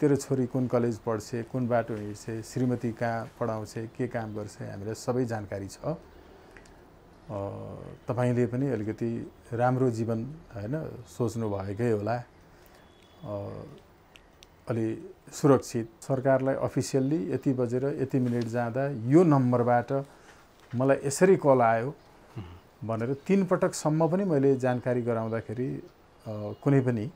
तेरो छोरी कुन कलेज पढ्छ, कुन बाटो हिँड्छ, श्रीमती कहाँ पढाउँछ, के काम गर्छ, हामीलाई सबै जानकारी छ। तपाईले पनि अलिकति राम्रो जीवन हैन सोच्नु भएकै होला, अलि सुरक्षित। सरकारलाई अफिसियल्ली यति बजेर यति मिनेट जाँदा यो नम्बरबाट मलाई यसरी कल आयो भनेर 3 पटकसम्म पनि मैले जानकारी गराउँदाखेरि कुनै पनि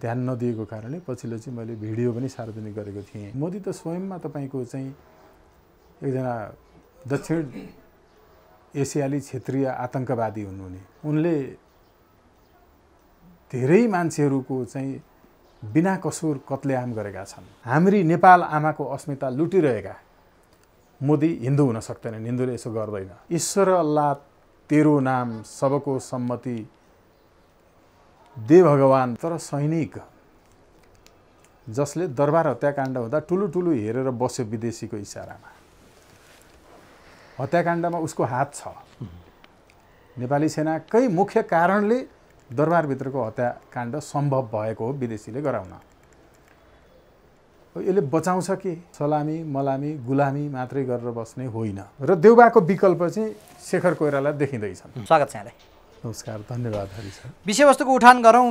ध्यान नदिएको कारणले पछिल्लो चाहिँ मैले भिडियो पनि सार्वजनिक गरेको थिएँ। मोदी त स्वयंमा तपाईको चाहिँ एकजना दक्षिण एसियाली क्षेत्रीय आतंकवादी हुनुहुने, उनले धेरै मान्छेहरूको चाहिँ बिना कसुर कत्लेआम गरेका छन्। हाम्री नेपाल आमाको अस्मिता लुटिरहेका मोदी हिन्दू हुन सक्दैनन्, हिन्दूले यसो गर्दैन। ईश्वर अल्लाह तेरो नाम सबको सम्मति दे भगवान। तर सैनिक जसले दरबार हत्याकाण्ड हुँदा ठुलुठुलु हेरेर बस्यो विदेशीको इशारामा, हत्याकाण्डमा उसको हात छ। नेपाली सेनाकै मुख्य कारणले दरबारभित्रको हत्याकाण्ड सम्भव भएको हो विदेशीले गराउन। यसले बचाउँछ कि? सलामी मलामी गुलामी मात्रै गरेर बस्ने होइन। र देउबाको विकल्प चाहिँ शेखर कोइराला देखिँदैछन्। स्वागत छ यहाँलाई। नमस्कार, धन्यवाद हरि सर। विषयवस्तुको उठान गरौँ।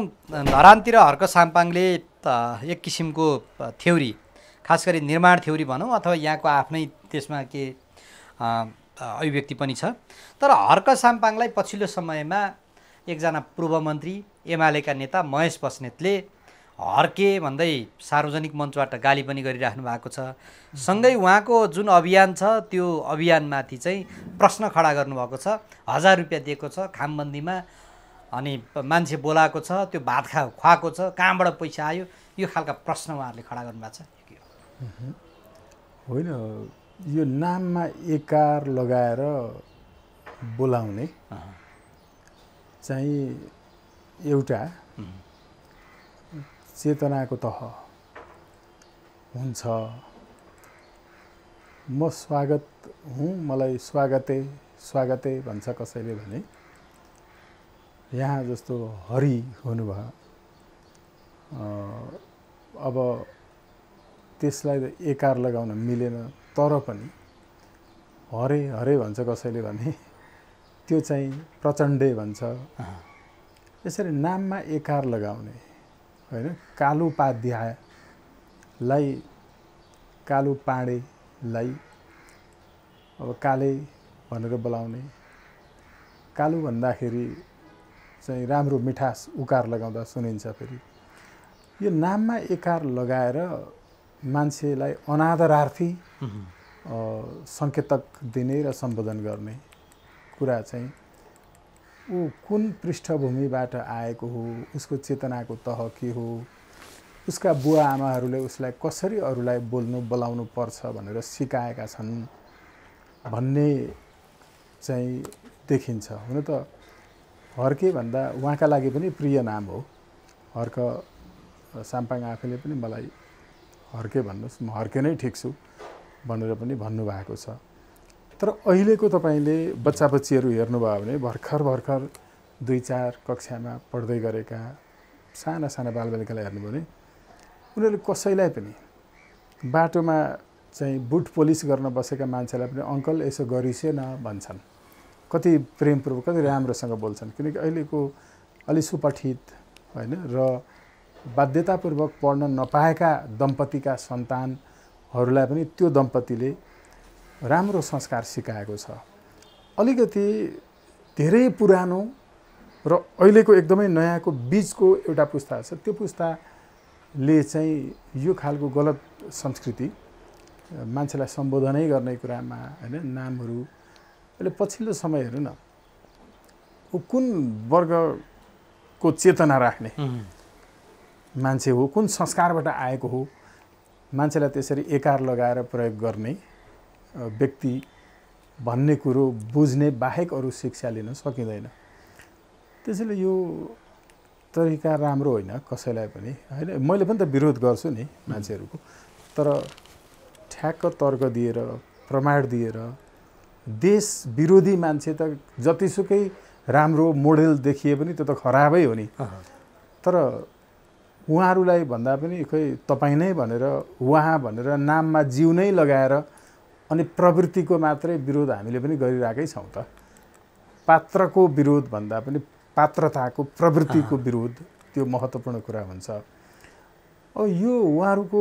धरानतिर हर्क सम्पाङ्गले एक किसिमको थ्योरी, खास गरी निर्माण थ्योरी भनौँ अथवा यहाँको आफ्नै त्यसमा के अभिव्यक्ति पनि छ। तर हर्क सम्पाङ्गलाई पछिल्लो समयमा एकजना पूर्व मन्त्री एमालेका नेता महेश बस्नेतले हर्के भन्दै सार्वजनिक मञ्चबाट गाली पनि गरिराख्नु भएको छ। सँगै उहाँको जुन अभियान छ त्यो अभियानमाथि चाहिँ प्रश्न खडा गर्नुभएको छ। 1000 रुपियाँ दिएको छ खामबन्दीमा, अनि मान्छे बोलाएको छ, त्यो भात खुवाएको छ, कहाँबाट पैसा आयो, यो खालका प्रश्न उहाँहरूले खडा गर्नुभएको छ। होइन, यो नाममा एकार लगाएर बोलाउने चाहिँ एउटा चेतनाको तह हुन्छ। म स्वागत हुँ, मलाई स्वागते स्वागते भन्छ कसैले भने। यहाँ जस्तो हरि हुनुभयो, अब त्यसलाई एकार लगाउन मिलेन। तर पनि हरे हरे भन्छ कसैले भने, त्यो चाहिँ प्रचण्डे भन्छ। यसरी नाममा एकार लगाउने होइन। कालोपाध्यायलाई कालो पाँडेलाई अब काले भनेर बोलाउने, कालो भन्दाखेरि चाहिँ राम्रो मिठास उकार लगाउँदा सुनिन्छ। फेरि यो नाममा एकार लगाएर मान्छेलाई अनादरार्थी सङ्केतक दिने र सम्बोधन गर्ने कुरा चाहिँ ऊ कुन पृष्ठभूमिबाट आएको हो, उसको चेतनाको तह के हो, उसका बुवा आमाहरूले उसलाई कसरी अरूलाई बोल्नु बोलाउनु पर्छ भनेर सिकाएका छन् भन्ने चाहिँ देखिन्छ। हुन त हर्के भन्दा उहाँका लागि पनि प्रिय नाम हो। हर्क सम्पाङ्ग आफैले पनि मलाई हर्के भन्नुहोस्, म हर्के नै ठिक छु भनेर पनि भन्नुभएको छ। तर अहिलेको तपाईले बच्चा बच्चीहरू हेर्नुभयो भने भर्खर भर्खर 2-4 कक्षामा पढ्दै गरेका साना साना बालबालिकालाई हेर्नुभयो भने उनीहरूले कसैलाई पनि बाटोमा चाहिँ बुट पोलिस गर्न बसेका मान्छेलाई पनि अङ्कल यसो गरिसेन भन्छन्। कति प्रेमपूर्वक, कति राम्रोसँग बोल्छन्। किनकि अहिलेको अलि सुपठित होइन र बाध्यतापूर्वक पढ्न नपाएका दम्पतिका सन्तानहरूलाई पनि त्यो दम्पतिले राम्रो संस्कार सिकाएको छ। अलिकति धेरै पुरानो र अहिलेको एकदमै नयाँको बीचको एउटा पुस्ता छ। त्यो पुस्ताले चाहिँ यो खालको गलत संस्कृति, मान्छेलाई सम्बोधनै गर्ने कुरामा हैन, नामहरू। अहिले पछिल्लो समय हेर्नु न, ऊ कुन वर्गको चेतना राख्ने मान्छे हो, कुन संस्कारबाट आएको हो, मान्छेलाई त्यसरी एकार लगाएर प्रयोग गर्ने व्यक्ति भन्ने कुरो बुझ्ने बाहेक अरू शिक्षा लिन सकिँदैन। त्यसैले यो तरिका राम्रो होइन कसैलाई पनि होइन। मैले पनि त विरोध गर्छु नि मान्छेहरूको, तर ठ्याक्क तर्क दिएर प्रमाण दिएर। देश विरोधी मान्छे त जतिसुकै राम्रो मोडेल देखिए पनि त्यो त खराबै हो नि। तर उहाँहरूलाई भन्दा पनि खै तपाई नै भनेर उहाँ भनेर नाममा जीव नै लगाएर अनि प्रवृत्तिको मात्रै विरोध हामीले पनि गरिराकै छौँ त। पात्रको विरोध भन्दा पनि पात्रताको प्रवृत्तिको विरोध त्यो महत्त्वपूर्ण कुरा हुन्छ। अब यो उहाँहरूको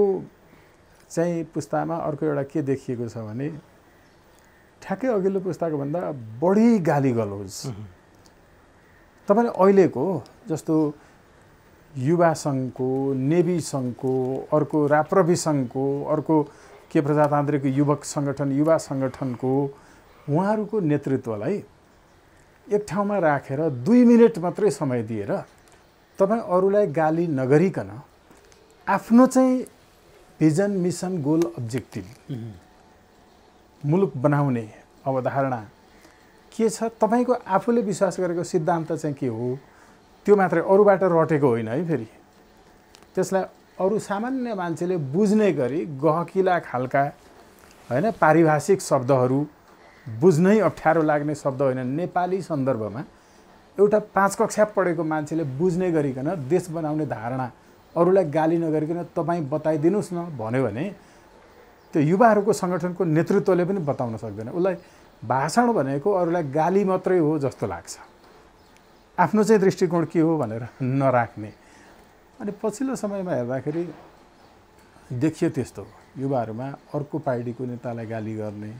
चाहिँ पुस्तामा अर्को एउटा के देखिएको छ भने ठ्याक्कै अघिल्लो पुस्ताको भन्दा बढी गाली गलोज। तपाईँले अहिलेको जस्तो युवा सङ्घको, नेभी सङ्घको, अर्को राप्रवि सङ्घको, अर्को के प्रजातान्त्रिक युवक सङ्गठन, युवा सङ्गठनको उहाँहरूको नेतृत्वलाई एक ठाउँमा राखेर 2 मिनेट मात्रै समय दिएर तपाईँ अरूलाई गाली नगरिकन आफ्नो चाहिँ भिजन, मिसन, गोल, अब्जेक्टिभ मुलुक बनाउने अवधारणा के छ, तपाईँको आफूले विश्वास गरेको सिद्धान्त चाहिँ के हो, त्यो मात्रै, अरूबाट रटेको होइन है। फेरि त्यसलाई अरू सामान्य मान्छेले बुझ्ने गरी गहकिला खालका हैन पारिभाषिक शब्दहरू, बुझ्नै अप्ठ्यारो लाग्ने शब्द होइन, नेपाली सन्दर्भमा एउटा 5 कक्षा पढेको मान्छेले बुझ्ने गरिकन देश बनाउने धारणा, अरूलाई गाली नगरिकन तपाईँ बताइदिनुहोस् न भन्यो भने त्यो युवाहरूको सङ्गठनको नेतृत्वले पनि बताउन सक्दैन। उसलाई भाषण भनेको अरूलाई गाली मात्रै हो जस्तो लाग्छ, आफ्नो चाहिँ दृष्टिकोण के हो भनेर नराख्ने। अनि पछिल्लो समयमा हेर्दाखेरि देखियो त्यस्तो युवाहरूमा अर्को पार्टीको नेतालाई गाली गर्ने,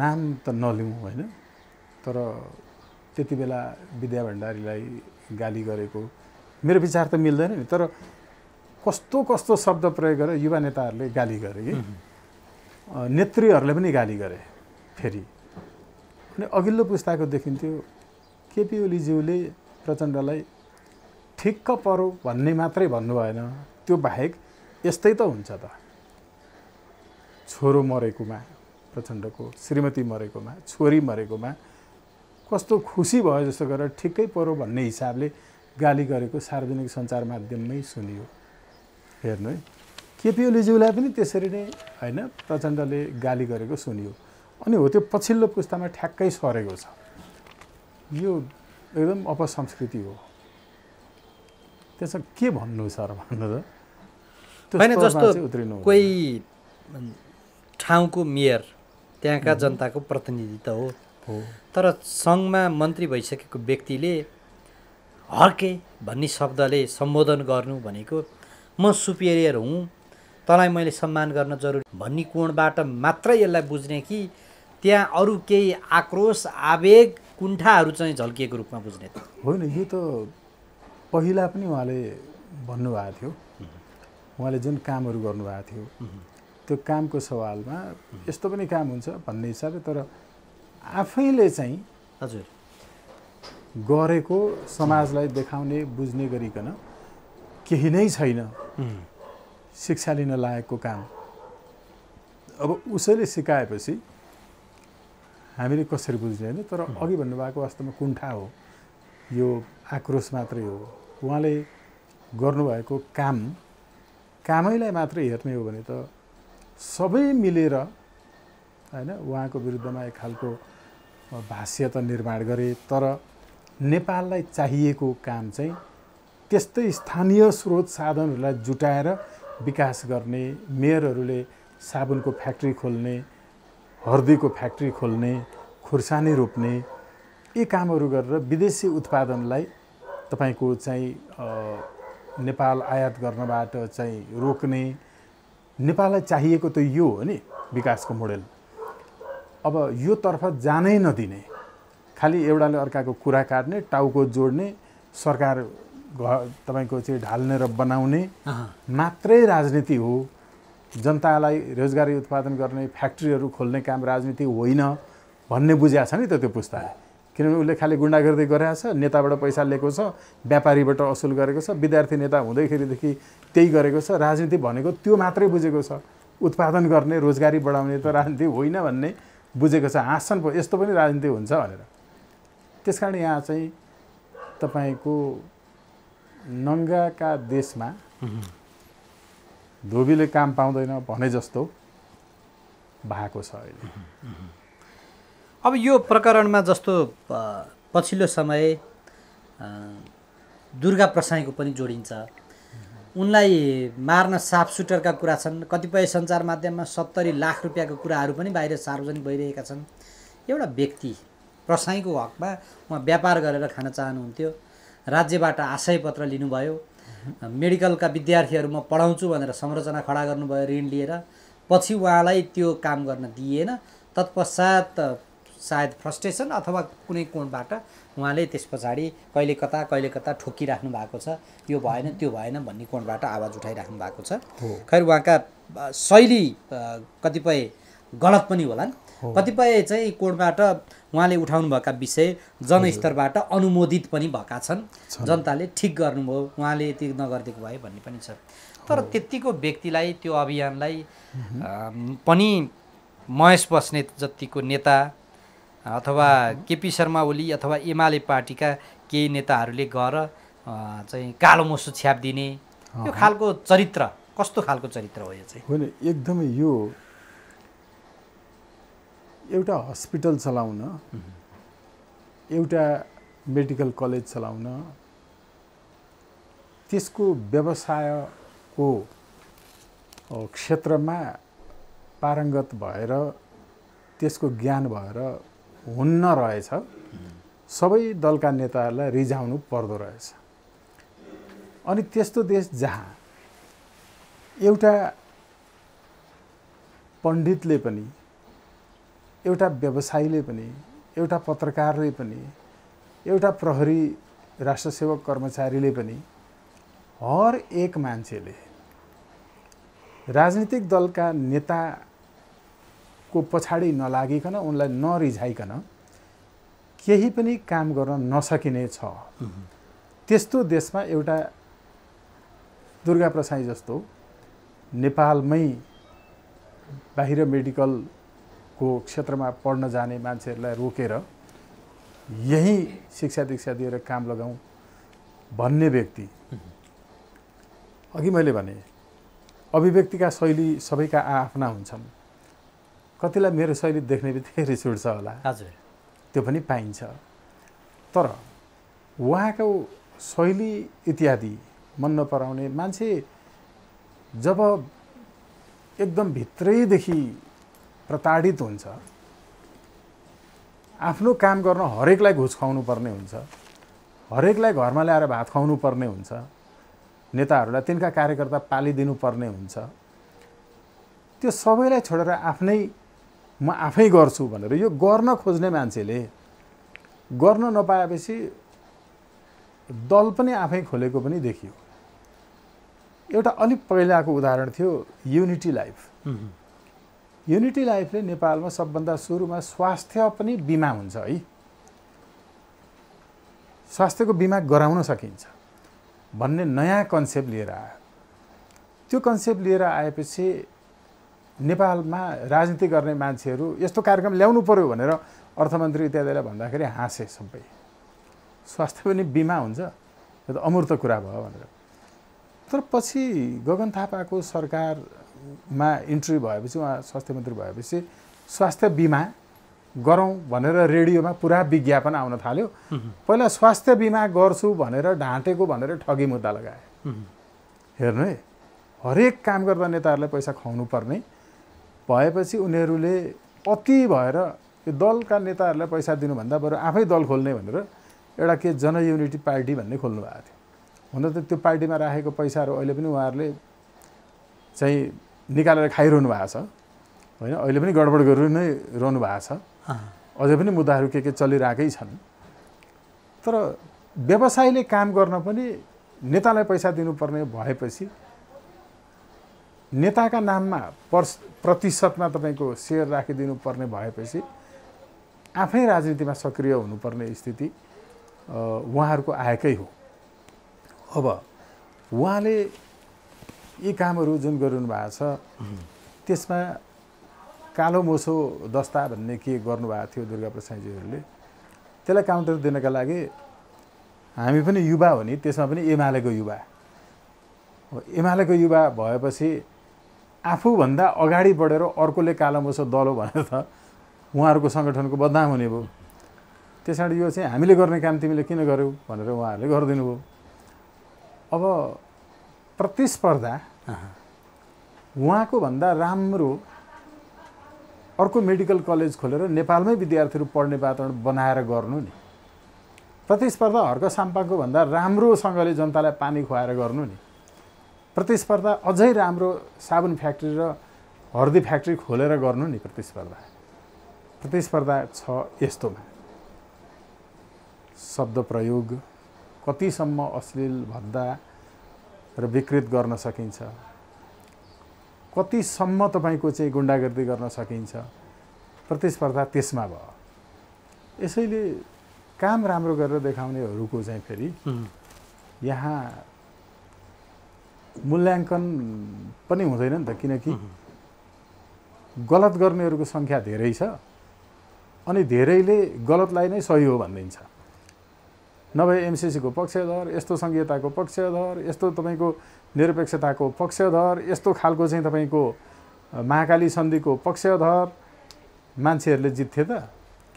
नाम त नलिउँ होइन, तर त्यति बेला विद्या भण्डारीलाई गाली गरेको मेरो विचार त मिल्दैन नि, तर कस्तो कस्तो शब्द प्रयोग गरेर युवा नेताहरूले गाली गरे, नेत्रीहरूले पनि गाली गरे। फेरि अनि अघिल्लो पुस्ताको देखिन्थ्यो केपी ओलीज्यूले प्रचण्डलाई ठिक्क परो भन्ने मात्रै भन्नु भएन, त्यो बाहेक यस्तै त हुन्छ त, छोरो मरेकोमा प्रचण्डको, श्रीमती मरेकोमा, छोरी मरेकोमा कस्तो खुसी भयो जस्तो गरेर ठिक्कै परो भन्ने हिसाबले गाली गरेको सार्वजनिक सञ्चार माध्यममै सुनियो। हेर्नु है, केपी ओलीज्यूलाई पनि त्यसरी नै हैन प्रचण्डले गाली गरेको सुनियो। अनि हो त्यो पछिल्लो पुस्तामा ठ्याक्कै सरेको छ। यो एकदम अपसंस्कृति हो। त्यसो के भन्नु सर भन्नु त होइन, जस्तो कोही ठाउँको मेयर त्यहाँका जनताको प्रतिनिधि त हो, तर सङ्घमा मन्त्री भइसकेको व्यक्तिले हर्के भन्ने शब्दले सम्बोधन गर्नु भनेको म सुपेरियर हुँ, तँलाई मैले सम्मान गर्न जरुरी भन्ने कोणबाट मात्रै यसलाई बुझ्ने कि त्यहाँ अरू केही आक्रोश, आवेग, कुण्ठाहरू चाहिँ झल्किएको रूपमा बुझ्ने त होइन। यो त पहिला पनि उहाँले भन्नुभएको थियो, उहाँले जुन कामहरू गर्नुभएको थियो त्यो कामको सवालमा यस्तो पनि काम हुन्छ भन्ने हिसाबले, तर आफैले चाहिँ हजुर गरेको समाजलाई देखाउने, बुझ्ने गरिकन केही नै छैन, शिक्षा लिन लायकको काम। अब उसैले सिकाएपछि हामीले कसरी बुझ्ने होइन, तर अघि भन्नुभएको वास्तवमा कुण्ठा हो, यो आक्रोश मात्रै हो। उहाँले गर्नुभएको कामैलाई मात्रै हेर्ने हो भने त सबै मिलेर होइन उहाँको विरुद्धमा एक खालको भाष्य त निर्माण गरे, तर नेपाललाई चाहिएको काम चाहिँ त्यस्तै स्थानीय स्रोत साधनहरूलाई जुटाएर विकास गर्ने, मेयरहरूले साबुनको फ्याक्ट्री खोल्ने, हर्दी को फ्याक्ट्री खोल्ने, खुर्सानी रोप्ने, ये कामहरू गरेर विदेशी उत्पादनलाई तपाईको चाहिँ नेपाल आयात गर्नबाट चाहिँ रोक्ने, नेपाललाई चाहिएको त यो हो नि विकासको मोडेल। अब यो तर्फ जानै नदिने, खाली एउटाले अर्काको कुरा काट्ने, टाउको जोड्ने, सरकार तपाईको चाहिँ ढाल्ने र बनाउने मात्रै राजनीति हो। जनतालाई रोजगारी उत्पादन गर्ने, फ्याक्ट्रीहरू खोल्ने काम राजनीति होइन भन्ने बुझ्या छ नि त त्यो पुस्ताले, किनभने उसले खालि गुण्डा गर्दै गरेको छ, नेताबाट पैसा लिएको छ, व्यापारीबाट असुल गरेको छ, विद्यार्थी नेता हुँदैखेरिदेखि त्यही गरेको छ। राजनीति भनेको त्यो मात्रै बुझेको छ, उत्पादन गर्ने, रोजगारी बढाउने त राजनीति होइन भन्ने बुझेको छ। हाँस्छन् पो यस्तो पनि राजनीति हुन्छ भनेर। त्यस कारण यहाँ चाहिँ तपाईँको नङ्गाका देशमा धोबीले काम पाउँदैन भने जस्तो भएको छ अहिले। अब यो प्रकरणमा जस्तो पछिल्लो समय दुर्गा प्रसाई को पनि जोडिन्छ। उनलाई मार्न साफसुटरका कुरा छन्। कतिपय सञ्चार माध्यममा 70 लाख रुपैयाँको कुराहरू पनि बाहिर सार्वजनिक भइरहेका छन्। एउटा व्यक्ति प्रसाईको हकमा उहाँ व्यापार गरेर खान चाहनुहुन्थ्यो, राज्यबाट आशयपत्र लिनुभयो, मेडिकलका विद्यार्थीहरू म पढाउँछु भनेर संरचना खडा गर्नुभयो ऋण लिएर। पछि उहाँलाई त्यो काम गर्न दिएन। तत्पश्चात सायद फ्रस्ट्रेसन अथवा कुनै कोणबाट उहाँले त्यसपछि कहिले कता ठोकिराख्नु भएको छ, यो भएन भन्ने कोणबाट आवाज उठाइराख्नु भएको छ। खैर उहाँका शैली कतिपय गलत पनि होलान्, कतिपय चाहिँ कोणबाट उहाँले उठाउनुभएका विषय जनस्तरबाट अनुमोदित पनि भएका छन्, जनताले ठिक गर्नुभयो उहाँले यति नगर्दिएको भए भन्ने पनि छ। तर त्यतिको व्यक्तिलाई त्यो अभियानलाई पनि महेश बस्नेत जतिको नेता अथवा केपी शर्मा ओली अथवा एमाले पार्टीका केही नेताहरूले गएर चाहिँ कालो मोसो छ्यापिदिने यो खालको चरित्र कस्तो खालको चरित्र हो? यो चाहिँ होइन, एकदमै यो एउटा हस्पिटल चलाउन, एउटा मेडिकल कलेज चलाउन, त्यसको व्यवसायको क्षेत्रमा पारङ्गत भएर त्यसको ज्ञान भएर हुन्न रहेछ। सबै दलका नेताहरूलाई रिझाउनु पर्दो रहेछ। अनि त्यस्तो देश जहाँ एउटा पण्डितले पनि, एउटा व्यवसायीले पनि, एउटा पत्रकारले पनि, एउटा प्रहरी राष्ट्रसेवक कर्मचारीले पनि, हर एक मान्छेले राजनीतिक दलका नेताको पछाडि नलागिकन, उनलाई नरिझाइकन केही पनि काम गर्न नसकिने छ। त्यस्तो देशमा एउटा दुर्गा प्रसाई जस्तो नेपालमै बाहिर मेडिकल को क्षेत्रमा पढ्न जाने मान्छेहरूलाई रोकेर यही शिक्षा दीक्षा दिएर काम लगाऊँ भन्ने व्यक्ति, अघि मैले भने अभिव्यक्तिका शैली सबैका आआफ्ना हुन्छन्। कतिलाई मेरो शैली देख्ने बित्तिकै रिस उठ्छ होला, हजुर त्यो पनि पाइन्छ। तर उहाँको शैली इत्यादि मन नपराउने मान्छे जब एकदम भित्रैदेखि प्रताडित हुन्छ, आफ्नो काम गर्न हरेकलाई घुस खुवाउनु पर्ने हुन्छ, हरेकलाई घरमा ल्याएर भात खुवाउनु पर्ने हुन्छ, नेताहरूलाई तिनका कार्यकर्ता पालिदिनु पर्ने हुन्छ, त्यो सबैलाई छोडेर आफ्नै म आफै गर्छु भनेर यो गर्न खोज्ने मान्छेले गर्न नपाएपछि दल पनि आफै खोलेको पनि देखियो। एउटा अलिक पहिलाको उदाहरण थियो युनिटी लाइफ। युनिटी लाइफले नेपालमा सबभन्दा सुरुमा स्वास्थ्य पनि बिमा हुन्छ है, स्वास्थ्यको बिमा गराउन सकिन्छ भन्ने नयाँ कन्सेप्ट लिएर आयो। त्यो कन्सेप्ट लिएर आएपछि नेपालमा राजनीति गर्ने मान्छेहरू यस्तो कार्यक्रम ल्याउनु पर्यो भनेर अर्थमन्त्री इत्यादिलाई भन्दाखेरि हाँसे सबै, स्वास्थ्य पनि बिमा हुन्छ यो त अमूर्त कुरा भयो भनेर। तर पछि गगन थापाको सरकार मा इन्ट्री भएपछि, उहाँ स्वास्थ्य मन्त्री भएपछि स्वास्थ्य बिमा गरौँ भनेर रेडियोमा पुरा विज्ञापन आउन थाल्यो। पहिला स्वास्थ्य बिमा गर्छु भनेर ढाँटेको भनेर ठगी मुद्दा लगाए। हेर्नु है, हरेक काम गर्दा नेताहरूलाई पैसा खुवाउनु पर्ने भएपछि उनीहरूले अति भएर यो दलका नेताहरूलाई पैसा दिनुभन्दा बरु आफै दल खोल्ने भनेर एउटा के जनयुनिटी पार्टी भन्ने खोल्नु भएको थियो। हुन त त्यो पार्टीमा राखेको पैसाहरू अहिले पनि उहाँहरूले चाहिँ निकालेर खाइरहनु भएको छ होइन, अहिले पनि गडबड गरि नै रहनु भएको छ। अझै पनि मुद्दाहरू के चलिरहेकै छन्। तर व्यवसायीले काम गर्न पनि नेतालाई पैसा दिनुपर्ने भएपछि नेताका नाममा प्रतिशतमा तपाईँको सेयर राखिदिनु पर्ने भएपछि आफै राजनीतिमा सक्रिय हुनुपर्ने स्थिति उहाँहरूको आएकै हो। अब उहाँले यी कामहरू जुन गरिनु भएको छ त्यसमा कालो मोसो दस्ता भन्ने के गर्नुभएको थियो दुर्गा प्रसाईजीहरूले, त्यसलाई काउन्टर दिनका लागि हामी पनि युवा हो नि, त्यसमा पनि एमालेको युवा। एमालेको युवा भएपछि आफूभन्दा अगाडि बढेर अर्कोले कालो मोसो दल हो भनेर त उहाँहरूको सङ्गठनको बदनाम हुने भयो। त्यस कारण यो चाहिँ हामीले गर्ने काम तिमीले किन गर्यौ भनेर उहाँहरूले गरिदिनु भयो। अब प्रतिस्पर्धा वहाँ को भन्दा राम्रो अर्को मेडिकल कलेज खोलेर नेपालमै विद्यार्थीहरू पढ्ने वातावरण बनाएर गर्नु नि। प्रतिस्पर्धा हर्क सम्पाङ्गको भन्दा राम्रोसँगले जनतालाई पानी खुवाएर गर्नु नि। प्रतिस्पर्धा अझै राम्रो साबुन फ्याक्ट्री र हर्दी फ्याक्ट्री खोलेर गर्नु नि। प्रतिस्पर्धा प्रतिस्पर्धा छ यस्तोमा शब्द प्रयोग कतिसम्म अश्लील भद्दा र विकृत गर्न सकिन्छ, कतिसम्म तपाईको चाहिँ गुण्डागर्दी गर्न सकिन्छ, प्रतिस्पर्धा त्यसमा भयो। यसैले काम राम्रो गरेर देखाउनेहरुको चाहिँ फेरि यहाँ मूल्याङ्कन पनि हुँदैन नि त, किनकि गलत गर्नेहरुको संख्या धेरै छ अनि धेरैले गलतलाई नै सही हो भन्दिन्छ। नभए एमसीसी को पक्षधर, यस्तो संघीयताको पक्षधर, यस्तो तपाईको निरपेक्षताको पक्षधर, यस्तो खालको चाहिँ तपाईको महाकाली सन्धिको पक्षधर मान्छेहरुले जित्थे त,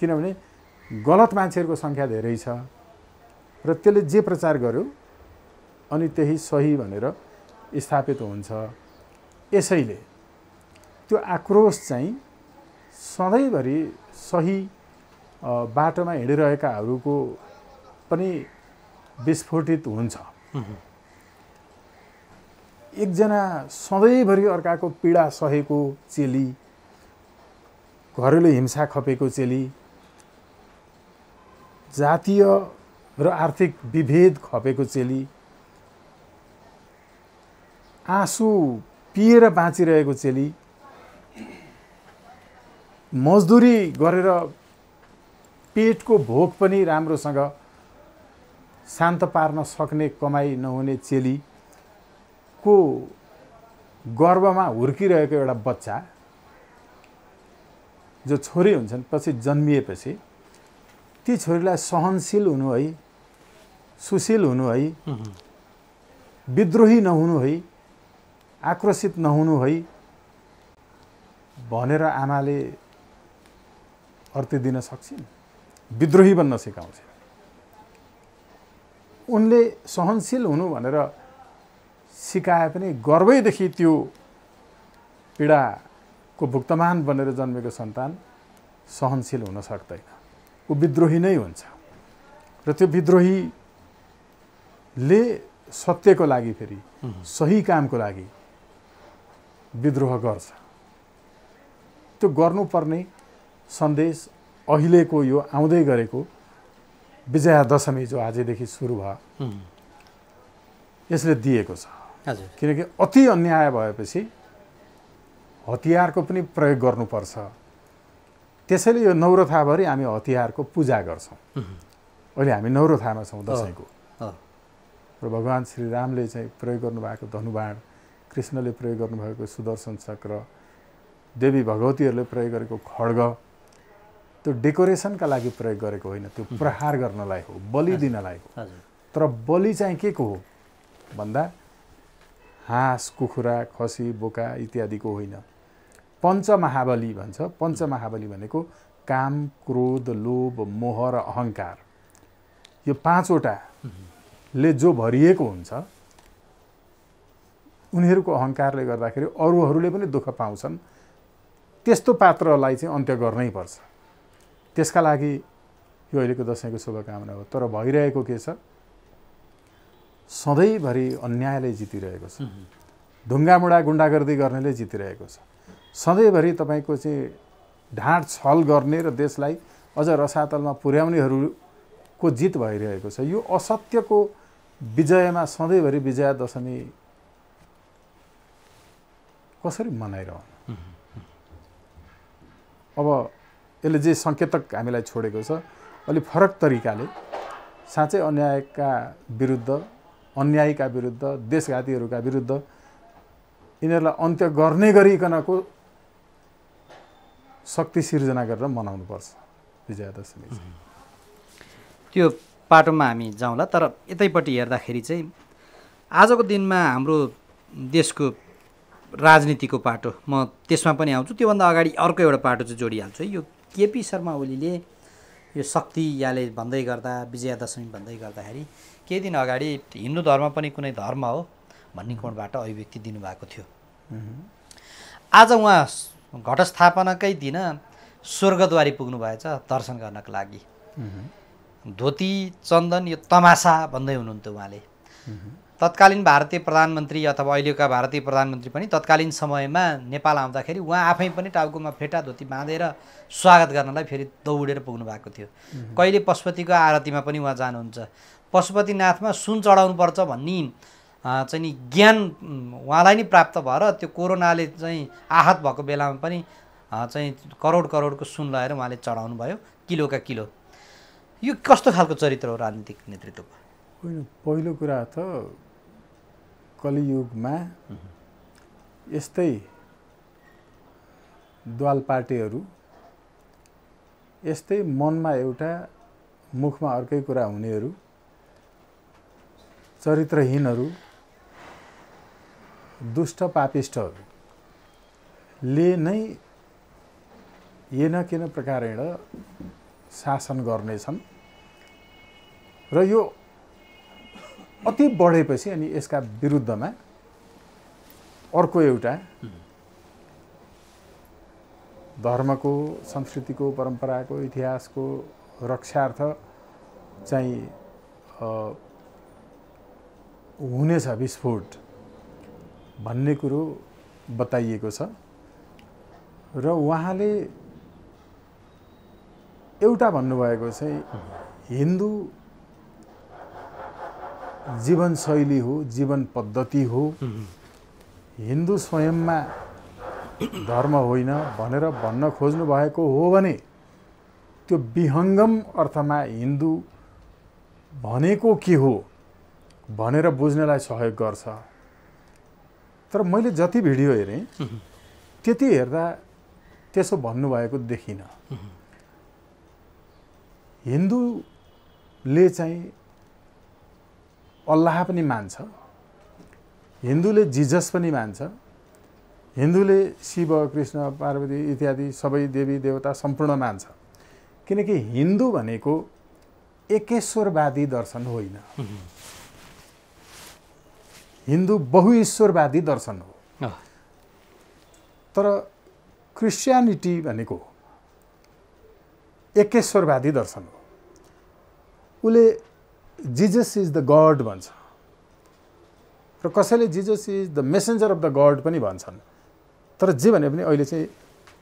किनभने गलत मान्छेहरुको संख्या धेरै छ र त्यसले जे प्रचार गर्यो अनि त्यही सही भनेर स्थापित हुन्छ। यसैले त्यो आक्रोश चाहिँ सधैँभरि सही बाटोमा हिँडिरहेकाहरुको पनि विस्फोटित हुन्छ। एकजना सधैँभरि अर्काको पीडा सहेको चेली, घरेलु हिंसा खपेको चेली, जातीय र आर्थिक विभेद खपेको चेली, आँसु पिएर बाँचिरहेको चेली, मजदुरी गरेर पेटको भोक पनि राम्रोसँग शान्त पार्न सक्ने कमाई नहुने चेली को गर्भमा हुर्किरहेको एउटा बच्चा जो छोरी हुन्छन्, पछि जन्मिएपछि ती छोरीलाई सहनशील हुनु है, सुशील हुनु है, विद्रोही नहुनु है, आक्रोशित नहुनु है भनेर आमाले अर्थ दिन सक्छिन्, विद्रोही बन्न सिकाउँछिन्। उनले सहनशील हुनु भनेर सिकाए पनि गर्वैदेखि त्यो पीडाको भुक्तमान बनेर जन्मेको सन्तान सहनशील हुन सक्दैन, ऊ विद्रोही नै हुन्छ र त्यो विद्रोहीले सत्यको लागि फेरि सही कामको लागि विद्रोह गर्छ। त्यो गर्नुपर्ने सन्देश अहिलेको यो आउँदै गरेको विजयादशमी जो आजदेखि सुरु भयो यसले दिएको छ, किनकि अति अन्याय भएपछि हतियारको पनि प्रयोग गर्नुपर्छ। त्यसैले यो नवरथाभरि हामी हतियारको पूजा गर्छौँ। अहिले हामी नवरथामा छौँ दशैँको, र भगवान श्री रामले चाहिँ प्रयोग गर्नुभएको धनुबाण, कृष्णले प्रयोग गर्नुभएको सुदर्शन चक्र, देवी भगवतीहरूले प्रयोग गरेको खड्ग त्यो डेकोरेसनका लागि प्रयोग गरेको होइन, त्यो प्रहार गर्नलाई हो, बलि दिनलाई हो। तर बलि चाहिँ के को हो भन्दा हाँस, कुखुरा, खसी, बोका इत्यादिको होइन, पञ्चमहाबली भन्छ। पञ्चमहाबली भनेको काम, क्रोध, लोभ, मोह र अहङ्कार, यो पाँचवटाले जो भरिएको हुन्छ उनीहरूको अहङ्कारले गर्दाखेरि अरूहरूले पनि दुःख पाउँछन्। त्यस्तो पात्रलाई चाहिँ अन्त्य गर्नैपर्छ। त्यसका लागि यो अहिलेको दशैँको शुभकामना हो। तर भइरहेको के छ, सधैँभरि अन्यायले जितिरहेको छ, ढुङ्गामुढा गुण्डागर्दी गर्नेले जितिरहेको छ, सधैँभरि तपाईँको चाहिँ ढाँट छल गर्ने र देशलाई अझ रसातलमा पुर्याउनेहरूको जित भइरहेको छ। यो असत्यको विजयमा सधैँभरि विजयादशमी कसरी मनाइरहनु? अब यसले जे संकेतक हामीलाई छोडेको छ अलि फरक तरिकाले साँच्चै अन्यायका विरुद्ध, अन्यायीका विरुद्ध, देशघातीहरूका विरुद्ध यिनीहरूलाई अन्त्य गर्ने गरिकनको शक्ति सिर्जना गरेर मनाउनुपर्छ विजयादशमी। त्यो पाटोमा हामी जाउँला, तर यतैपट्टि हेर्दाखेरि चाहिँ आजको दिनमा हाम्रो देशको राजनीतिको पाटो, म त्यसमा पनि आउँछु। त्योभन्दा अगाडि अर्को एउटा पाटो चाहिँ जोडिहाल्छु। यो केपी शर्मा ओलीले यो शक्ति याले भन्दै गर्दा विजयादशमी भन्दै गर्दाखेरि केही दिन अगाडि हिन्दू धर्म पनि कुनै धर्म हो भन्ने कोणबाट अभिव्यक्ति दिनुभएको थियो। आज उहाँ घटस्थापनाकै दिन स्वर्गद्वारी पुग्नु भएछ दर्शन गर्नका लागि। धोती चन्दन यो तमासा भन्दै हुनुहुन्थ्यो उहाँले। तत्कालीन भारतीय प्रधानमन्त्री अथवा अहिलेका भारतीय प्रधानमन्त्री पनि तत्कालीन समयमा नेपाल आउँदाखेरि उहाँ आफै पनि टाउकोमा फेटा धोती बाँधेर स्वागत गर्नलाई फेरि दौडेर पुग्नु भएको थियो। कहिले पशुपतिको आरतीमा पनि उहाँ जानुहुन्छ। पशुपतिनाथमा सुन चढाउनुपर्छ भन्ने चाहिँ नि ज्ञान उहाँलाई नै प्राप्त भएर त्यो कोरोनाले चाहिँ आहत भएको बेलामा पनि चाहिँ करोड करोडको सुन लगाएर उहाँले चढाउनु भयो किलोका किलो। यो कस्तो खालको चरित्र हो राजनीतिक नेतृत्वको? पहिलो कुरा त कलियुगमा यस्तै द्वालपाटेहरू यस्तै मनमा एउटा मुखमा अर्कै कुरा हुनेहरू चरित्रहीनहरू दुष्ट पापिष्टहरूले नै येन केन प्रकारेण शासन गर्नेछन् र यो अति बढेपछि अनि यसका विरुद्धमा अर्को एउटा धर्मको संस्कृतिको परम्पराको इतिहासको रक्षार्थ चाहिँ हुनेछ विस्फोट भन्ने कुरो बताइएको छ। र उहाँले एउटा भन्नुभएको चाहिँ हिन्दू जीवन शैली हो, जीवन पद्धति हो, हिन्दू स्वयंमा धर्म होइन भनेर भन्न खोज्नु भएको हो भने त्यो विहङ्गम अर्थमा हिन्दू भनेको के हो भनेर बुझ्नलाई सहयोग गर्छ। तर मैले जति भिडियो हेरेँ त्यति हेर्दा त्यसो भन्नुभएको देखिनँ। हिन्दूले चाहिँ अल्लाह पनि मान्छ, हिन्दूले जिजस पनि मान्छ, हिन्दूले शिव कृष्ण पार्वती इत्यादि सबै देवी देवता सम्पूर्ण मान्छ, किनकि हिन्दू भनेको एकेश्वरवादी दर्शन होइन, हिन्दू बहुईश्वरवादी दर्शन हो। तर क्रिस्चियनिटी भनेको एकेश्वरवादी दर्शन हो। उले जीजस इज द गॉड भन्छ र कसैले Jesus is the messenger of the God पनि भन्छन्। तर जे भने पनि अहिले चाहिँ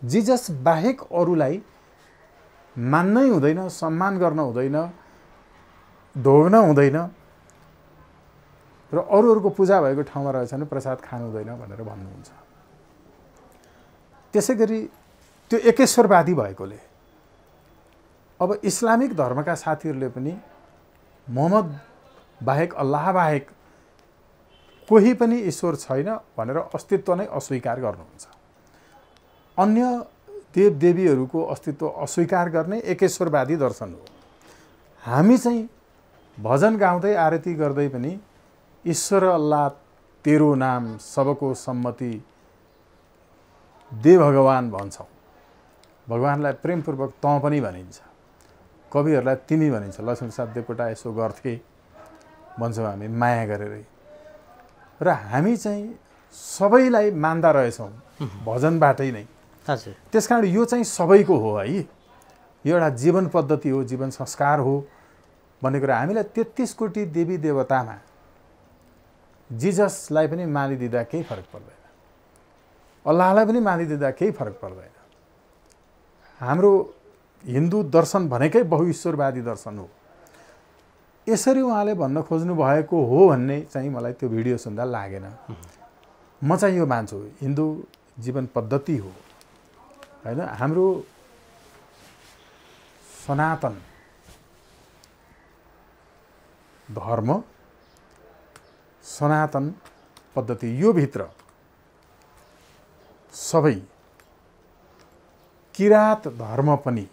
जीजस बाहेक अरूलाई मान्नै हुँदैन, सम्मान गर्न हुँदैन, ढोग्न हुँदैन र अरूहरूको पूजा भएको ठाउँमा रहेछ भने प्रसाद खानु हुँदैन भनेर भन्नुहुन्छ। त्यसै गरी त्यो एकेश्वरवादी भएकोले अब इस्लामिक धर्मका साथीहरूले पनि मोहम्मद बाहेक अल्लाह बाहेक कोही पनि ईश्वर छैन भनेर अस्तित्व नै अस्वीकार गर्नुहुन्छ। अन्य देवदेवीहरूको अस्तित्व अस्वीकार गर्ने एकेश्वरवादी दर्शन हो। हामी चाहिँ भजन गाउँदै आरती गर्दै पनि ईश्वर अल्लाह तेरो नाम सबको सम्मति दे भगवान भन्छौँ। भगवानलाई प्रेमपूर्वक तँ पनि भनिन्छ, कविहरूलाई तिमी भनिन्छ। लक्ष्मीप्रसाद देवकोटा यसो गर्थे भन्छौँ हामी माया गरेरै। र हामी चाहिँ सबैलाई मान्दा रहेछौँ भजनबाटै नै। त्यस कारण यो चाहिँ सबैको हो है, यो एउटा जीवन पद्धति हो, जीवन संस्कार हो भन्ने कुरा हामीलाई 33 कोटी देवी देवतामा जिजसलाई पनि मानिदिँदा केही फरक पर्दैन, अल्लाहलाई पनि मानिदिँदा केही फरक पर्दैन। हाम्रो हिन्दू दर्शन भनेकै बहुईश्वरवादी दर्शन हो। यसरी उहाँले भन्न खोज्नु भएको हो भन्ने चाहिँ मलाई त्यो भिडियो सुन्दा लागेन। म चाहिँ यो मान्छु, हिन्दू जीवन पद्धति हो हैन, हाम्रो सनातन धर्म सनातन पद्धति, यो भित्र सबै किरात धर्म पनि,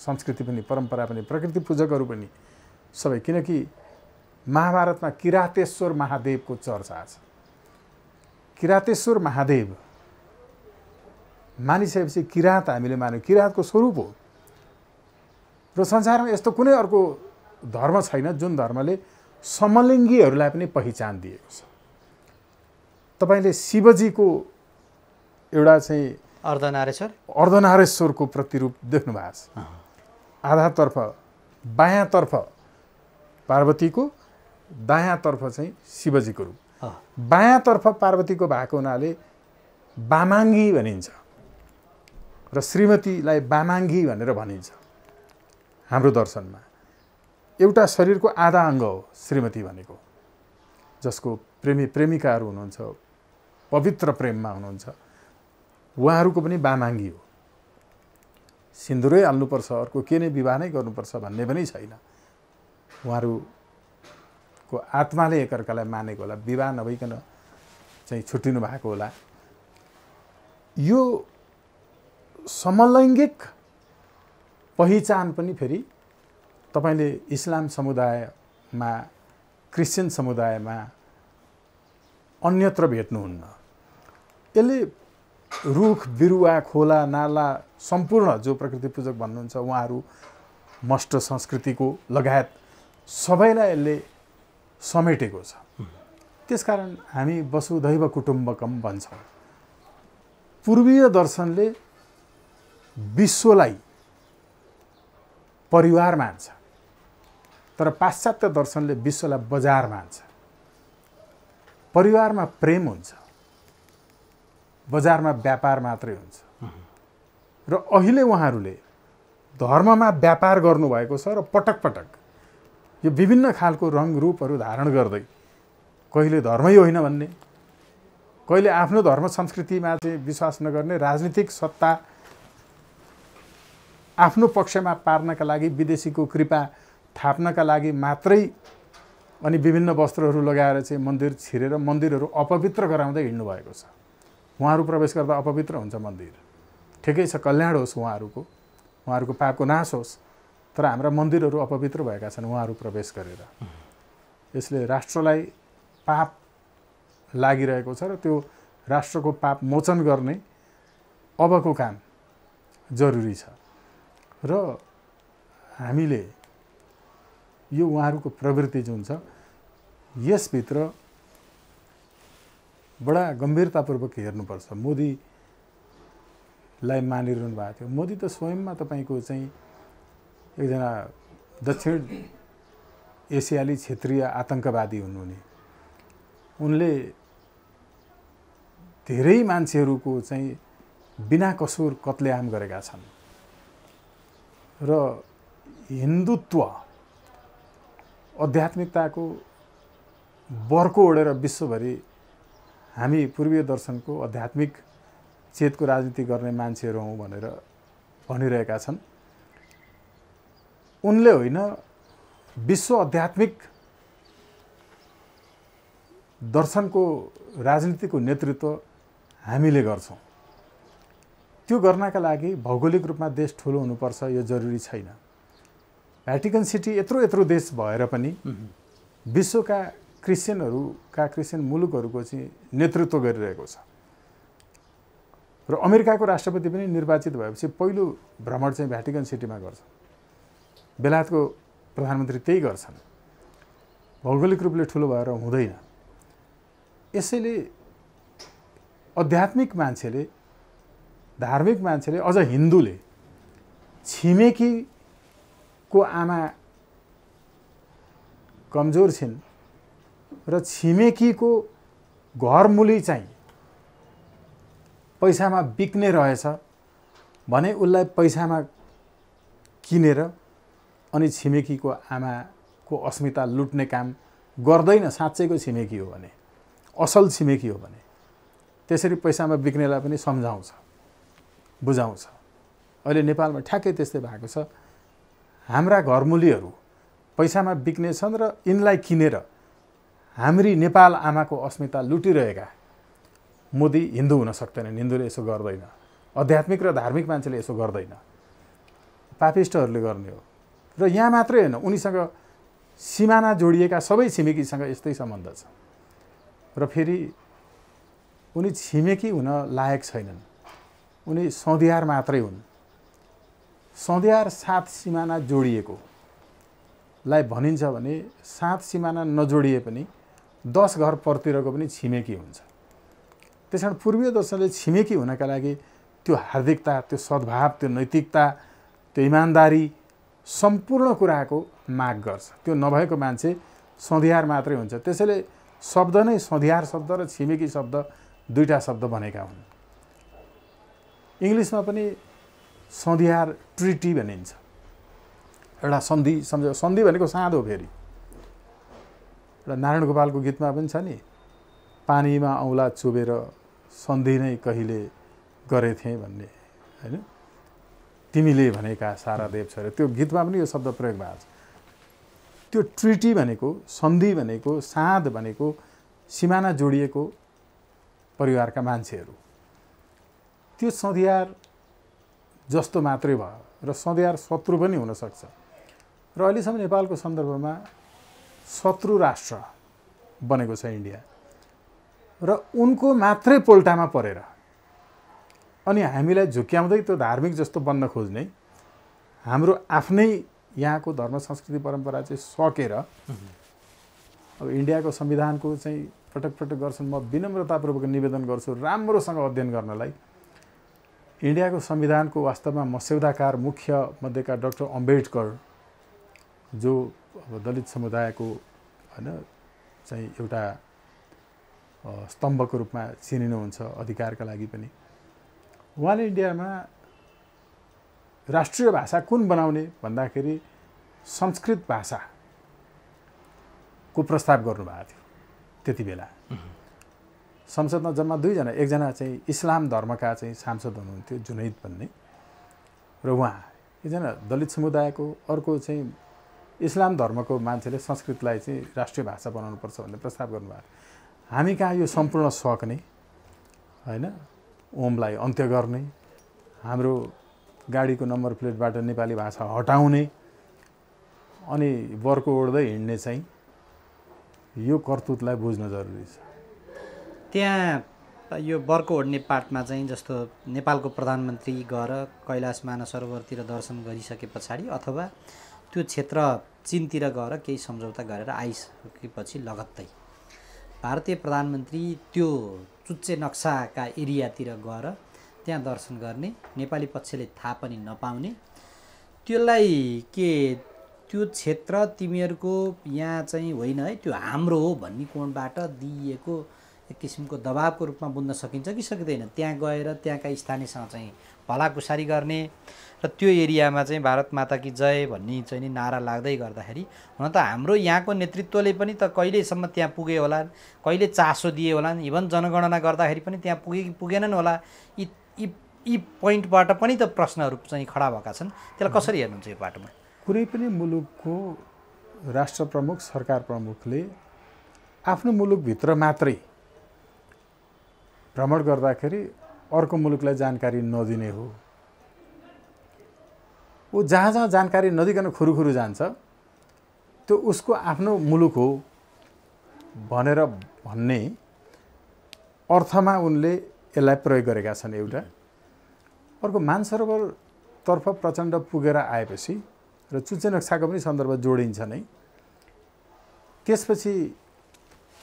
संस्कृति पनि, परम्परा पनि, प्रकृति पूजकहरू पनि सबै, किनकि महाभारतमा किरातेश्वर महादेवको चर्चा छ। किरातेश्वर महादेव मानिसएपछि किरात हामीले मान्यौँ, किरातको स्वरूप हो र र संसारमा यस्तो कुनै अर्को धर्म छैन जुन धर्मले समलिङ्गीहरूलाई पनि पहिचान दिएको छ। तपाईले शिवजीको एउटा चाहिँ अर्धनारेश्वरको प्रतिरूप देख्नु भएको छ, आधातर्फ बायाँतर्फ पार्वतीको, दायाँतर्फ चाहिँ शिवजीको रूप। बायाँतर्फ पार्वतीको भएको हुनाले बामाङ्गी भनिन्छ र श्रीमतीलाई बामाङ्गी भनेर भनिन्छ। हाम्रो दर्शनमा एउटा शरीरको आधा अङ्ग हो श्रीमती भनेको, जसको प्रेमी प्रेमिकाहरू हुनुहुन्छ, पवित्र प्रेममा हुनुहुन्छ, उहाँहरूको पनि बामाङ्गी हो। सिन्दुरै हाल्नुपर्छ, अर्को के नै विवाह नै गर्नुपर्छ भन्ने पनि छैन। उहाँहरूको आत्माले एकअर्कालाई मानेको होला, विवाह नभइकन चाहिँ छुट्टिनु भएको होला। यो समलैङ्गिक पहिचान पनि फेरि तपाईले इस्लाम समुदायमा, क्रिश्चियन समुदायमा, अन्यत्र भेट्नुहुन्न। यसले रुख बिरुवा खोला नाला सम्पूर्ण जो प्रकृति पूजक भन्नुहुन्छ उहाँहरू मष्ट संस्कृतिको लगायत सबैलाई यसले समेटेको छ। त्यसकारण हामी वसुधैव कुटुम्बकम भन्छौँ। पूर्वीय दर्शनले विश्वलाई परिवार मान्छ, तर पाश्चात्य दर्शनले विश्वलाई बजार मान्छ। परिवारमा प्रेम हुन्छ, बजारमा व्यापार मात्रै हुन्छ। र अहिले उहाँहरूले धर्ममा व्यापार गर्नुभएको छ र पटक पटक यो विभिन्न खालको रङ रूपहरू धारण गर्दै कहिले धर्मै होइन भन्ने, कहिले आफ्नो धर्म संस्कृतिमा चाहिँ विश्वास नगर्ने, राजनीतिक सत्ता आफ्नो पक्षमा पार्नका लागि विदेशीको कृपा थाप्नका लागि मात्रै अनि विभिन्न वस्त्रहरू लगाएर चाहिँ मन्दिर छिरेर मन्दिरहरू अपवित्र गराउँदै हिँड्नु भएको छ। उहाँहरू प्रवेश गर्दा अपवित्र हुन्छ मन्दिर। ठिकै छ, कल्याण होस् उहाँहरूको, उहाँहरूको पापको नाश होस्, तर हाम्रा मन्दिरहरू अपवित्र भएका छन् उहाँहरू प्रवेश गरेर। यसले राष्ट्रलाई पाप लागिरहेको छ र त्यो राष्ट्रको पाप मोचन गर्ने अबको काम जरुरी छ। र हामीले यो उहाँहरूको प्रवृत्ति जुन छ यसभित्र बडा गम्भीरतापूर्वक हेर्नुपर्छ। मोदीलाई मानिरहनु भएको थियो, मोदी त स्वयंमा तपाईँको चाहिँ एकजना दक्षिण एसियाली क्षेत्रीय आतङ्कवादी हुनुहुने। उनले धेरै मान्छेहरूको चाहिँ बिना कसुर कत्लेआम गरेका छन् र हिन्दुत्व आध्यात्मिकताको बर्को ओढेर विश्वभरि हामी पूर्वीय दर्शनको आध्यात्मिक चेतको राजनीति गर्ने मान्छेहरू हौँ भनेर भनिरहेका छन्। उनले होइन, विश्व आध्यात्मिक दर्शनको राजनीतिको नेतृत्व हामीले गर्छौँ। त्यो गर्नका लागि भौगोलिक रूपमा देश ठुलो हुनुपर्छ यो जरुरी छैन। भ्याटिकन सिटी यत्रो यत्रो देश भएर पनि विश्वका क्रिश्चियनहरूका क्रिश्चियन मुलुकहरूको चाहिँ नेतृत्व गरिरहेको छ। र अमेरिकाको राष्ट्रपति पनि निर्वाचित भएपछि पहिलो भ्रमण चाहिँ भ्याटिकन सिटीमा गर्छ। बेलायतको प्रधानमन्त्री त्यही गर्छन्। भौगोलिक रूपले ठुलो भएर हुँदैन। यसैले आध्यात्मिक मान्छेले, धार्मिक मान्छेले, अझ हिन्दूले छिमेकीको आमा कमजोर छिन् र छिमेकीको घरमुली चाहिँ पैसामा बिक्ने रहेछ भने उसलाई पैसामा किनेर अनि छिमेकीको आमाको अस्मिता लुट्ने काम गर्दैन। साँच्चैको छिमेकी हो भने, असल छिमेकी हो भने त्यसरी पैसामा बिक्नेलाई पनि सम्झाउँछ, बुझाउँछ। अहिले नेपालमा ठ्याक्कै त्यस्तै भएको छ। हाम्रा घरमुलीहरू पैसामा बिक्ने छन् र यिनलाई किनेर हाम्री नेपाल आमाको अस्मिता लुटिरहेका। मोदी हिन्दू हुन सक्दैनन्, हिन्दूले यसो गर्दैन, आध्यात्मिक र धार्मिक मान्छेले यसो गर्दैन, पापिष्टहरूले गर्ने हो। र यहाँ मात्रै होइन, उनीसँग सिमाना जोडिएका सबै छिमेकीसँग यस्तै सम्बन्ध छ। र फेरि उनी छिमेकी हुन लायक छैनन्, उनी सौदियार मात्रै हुन्। सौंध्यार सात सीमाना जोडिएको लाई भनिन्छ भने सात सीमाना नजोडिए पनि 10 घर परतिरको पनि छिमेकी हुन्छ। त्यसकारण पूर्वीय दर्शनले छिमेकी हुनका लागि त्यो हार्दिकता, त्यो सद्भाव, त्यो नैतिकता, त्यो इमानदारी सम्पूर्ण कुराको माग गर्छ। त्यो नभएको मान्छे सौंध्यार मात्रै हुन्छ। त्यसैले शब्द नै सौंध्यार शब्द र छिमेकी शब्द दुईटा शब्द बनेका हुन्। इंग्लिशमा पनि सौंध्यार ट्रिटी भनिन्छ, एउटा सन्धि। सम्झ सन्धि भनेको साँध हो। फेरि र नारायण गोपालको गीतमा पनि छ नि, पानीमा औला चुबेर सन्धि नै कहिले गरेथे भन्ने, हैन तिमीले भनेका सारा देव छ। त्यो गीतमा पनि यो शब्द प्रयोग भएको छ। त्यो ट्रिटी भनेको, सन्धि भनेको, साँध भनेको सीमाना जोडिएको परिवारका मान्छेहरू। त्यो सौंध्यार जस्तो मात्रै भयो र सौंध्यार शत्रु पनि हुन सक्छ। र अहिलेसम्म नेपालको सन्दर्भमा शत्रु राष्ट्र बनेको छ इन्डिया, र उनको मात्रै पोल्टामा परेर अनि हामीलाई झुक्क्याउँदै त्यो धार्मिक जस्तो बन्न खोज्ने, हाम्रो आफ्नै यहाँको धर्म संस्कृति परम्परा चाहिँ सकेर अब इन्डियाको संविधानको चाहिँ पटक पटक गर्छन्। म विनम्रतापूर्वक निवेदन गर्छु, राम्रोसँग अध्ययन गर्नलाई। इन्डियाको संविधानको वास्तवमा मस्यौदाकार मुख्य मध्येका डाक्टर अम्बेडकर, जो दलित समुदायको हैन चाहिँ एउटा स्तम्भको रूपमा चिनिनुहुन्छ अधिकारका लागि पनि, उहाँले इन्डियामा राष्ट्रिय भाषा कुन बनाउने भन्दाखेरि संस्कृत भाषाको प्रस्ताव गर्नुभएको थियो। त्यति बेला संसदमा जम्मा दुईजना, एकजना चाहिँ इस्लाम धर्मका चाहिँ सांसद हुनुहुन्थ्यो जुनैद भन्ने, र उहाँ, एकजना दलित समुदायको, अर्को चाहिँ इस्लाम धर्मको मान्छेले संस्कृतलाई चाहिँ राष्ट्रिय भाषा बनाउनुपर्छ भन्ने प्रस्ताव गर्नुभएको। हामी कहाँ यो सम्पूर्ण सक्ने, हैन ओमलाई अन्त्य गर्ने, हाम्रो गाडीको नम्बर प्लेटबाट नेपाली भाषा हटाउने, अनि बर्को ओढ्दै हिँड्ने चाहिँ यो करतुतलाई बुझ्न जरुरी छ। त्यहाँ यो बर्को ओढ्ने पार्टमा चाहिँ जस्तो नेपालको प्रधानमन्त्री गएर कैलाश मानसरोवरतिर दर्शन गरिसके पछाडि अथवा त्यो क्षेत्र चीनतिर गएर केही सम्झौता गरेर आइसकेपछि लगत्तै भारतीय प्रधानमन्त्री त्यो चुच्चे नक्साका एरियातिर गएर त्यहाँ दर्शन गर्ने नेपाली पक्षले थाहा पनि नपाउने, त्यसलाई के त्यो क्षेत्र तिमीहरूको यहाँ चाहिँ होइन है, त्यो हाम्रो हो भन्ने कोणबाट दिइएको एक किसिमको दबावको रूपमा बुझ्न सकिन्छ कि सकिँदैन? त्यहाँ गएर त्यहाँका स्थानीयसँग चाहिँ भलाकुसारी गर्ने र त्यो एरियामा चाहिँ भारत माता कि जय भन्ने चाहिँ नि नारा लाग्दै गर्दाखेरि, हुन त हाम्रो यहाँको नेतृत्वले पनि त कहिलेसम्म त्यहाँ पुगे होलान्, कहिले चासो दिए होलान्, इभन जनगणना गर्दाखेरि पनि त्यहाँ पुगे कि पुगेनन् होला, यी यी यी पोइन्टबाट पनि त प्रश्नहरू चाहिँ खडा भएका छन्। त्यसलाई कसरी हेर्नुहुन्छ यो बाटोमा? कुनै पनि मुलुकको राष्ट्र प्रमुख, सरकार प्रमुखले आफ्नो मुलुकभित्र मात्रै भ्रमण गर्दाखेरि अर्को मुलुकलाई जानकारी नदिने हो। ऊ जहाँ जहाँ जानकारी नदिकन खुरुखुरु जान्छ त्यो उसको आफ्नो मुलुक हो भनेर भन्ने अर्थमा उनले यसलाई प्रयोग गरेका छन्। एउटा अर्को मानसरोवरतर्फ प्रचण्ड पुगेर आएपछि र चुच्चे नक्साको पनि सन्दर्भ जोडिन्छ नै, त्यसपछि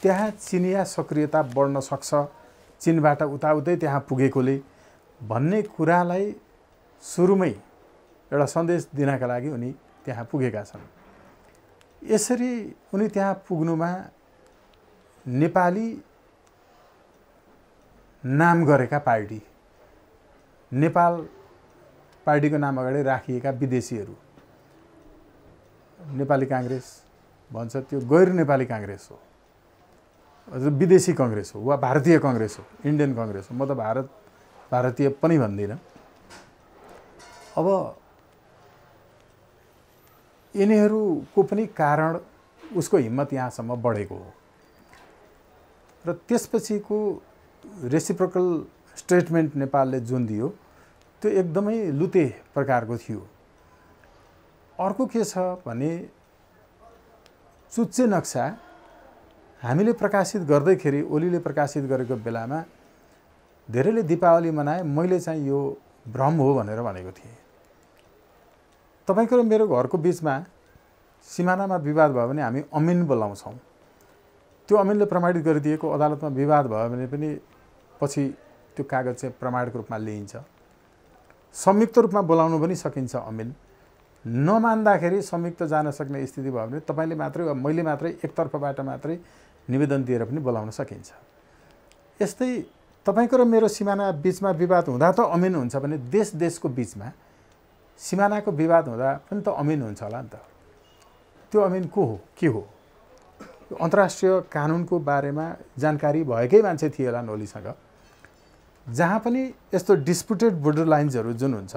त्यहाँ चिनिया सक्रियता बढ्न सक्छ, चीनबाट उताउतै त्यहाँ पुगेकोले भन्ने कुरालाई सुरुमै एउटा सन्देश दिनका लागि उनी त्यहाँ पुगेका छन्। यसरी उनी त्यहाँ पुग्नुमा नेपाली नाम गरेका पार्टी, नेपाल पार्टीको नाम अगाडि राखिएका विदेशीहरू, नेपाली कांग्रेस भन्छ त्यो गैर नेपाली कांग्रेस हो, विदेशी कांग्रेस हो वा भारतीय कांग्रेस हो, इन्डियन कांग्रेस हो। म त भारतीय पनि भन्दिनँ। अब यिनीहरूको पनि कारण उसको हिम्मत यहाँसम्म बढेको हो। र त्यसपछिको रेसिप्रोकल स्टेटमेन्ट नेपालले जुन दियो त्यो एकदमै लुते प्रकारको थियो। अर्को के छ भने चुच्चे नक्सा हामीले प्रकाशित गर्दाखेरि, ओलीले प्रकाशित गरेको बेलामा धेरैले दीपावली मनाए, मैले चाहिँ यो भ्रम हो भनेर भनेको थिएँ। तपाईको र मेरो घरको बीचमा सीमानामा विवाद भयो भने हामी अमीन बोलाउँछौँ। त्यो अमीनले प्रमाणित गरिदिएको अदालतमा विवाद भयो भने पनि पछि त्यो कागज चाहिँ प्रमाणको रूपमा लिइन्छ। संयुक्त रूपमा बोलाउनु पनि सकिन्छ अमीन। नमान्दाखेरि संयुक्त जान सक्ने स्थिति भयो भने तपाईले मात्रै वा मैले मात्रै एकतर्फबाट मात्रै निवेदन दिएर पनि बोलाउन सकिन्छ। यस्तै तपाईको र मेरो सीमाना बीचमा विवाद हुँदा त अमीन हुन्छ भने देश देशको बीचमा सीमानाको विवाद हुँदा पनि त अमीन हुन्छ होला नि त। त्यो अमीन को हो, के हो? अन्तर्राष्ट्रिय कानुनको बारेमा जानकारी भएकै मान्छे थिए होला ओलीसँग। जहाँ पनि यस्तो डिस्प्युटेड बोर्डर लाइन्सहरु जुन हुन्छ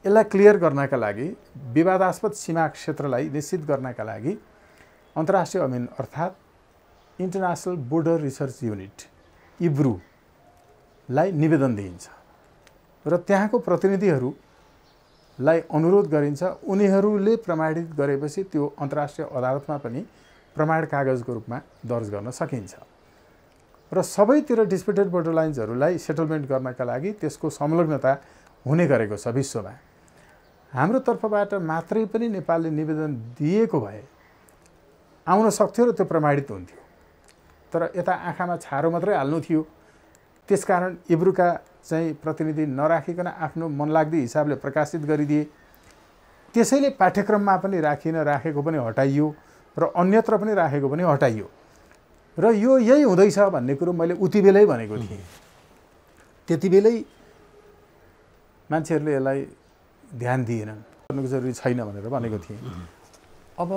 यसलाई क्लियर गर्नका लागि, विवादास्पद सीमा क्षेत्रलाई निश्चित गर्नका लागि अन्तर्राष्ट्रिय अमीन अर्थात् इन्टरनेशनल बोर्डर रिसर्च युनिट इब्रुलाई निवेदन दिइन्छ र त्यहाँको प्रतिनिधिहरूलाई अनुरोध गरिन्छ। उनीहरूले प्रमाणित गरेपछि त्यो अन्तर्राष्ट्रिय अदालतमा पनि प्रमाण कागजको रूपमा दर्ज गर्न सकिन्छ र सबैतिर डिस्प्युटेड बोर्डर लाइन्सहरूलाई सेटलमेन्ट गर्नका लागि त्यसको संलग्नता हुने गरेको छ। विश्वमा हाम्रो तर्फबाट मात्रै पनि नेपालले निवेदन दिएको भए आउन सक्थ्यो र त्यो प्रमाणित हुन्थ्यो, तर यता आँखामा छारो मात्रै हाल्नु थियो। त्यसकारण इब्रुका चाहिँ प्रतिनिधि नराखिकन आफ्नो मनलाग्दो हिसाबले प्रकाशित गरिदिए। त्यसैले पाठ्यक्रममा पनि राखिन, राखेको पनि हटाइयो र अन्यत्र पनि राखेको पनि हटाइयो र यो यही हुँदैछ भन्ने कुरो मैले उति बेलै भनेको थिएँ। त्यति बेलै मान्छेहरूले यसलाई ध्यान दिएनन्, गर्नुको जरुरी छैन भनेर भनेको थिएँ। अब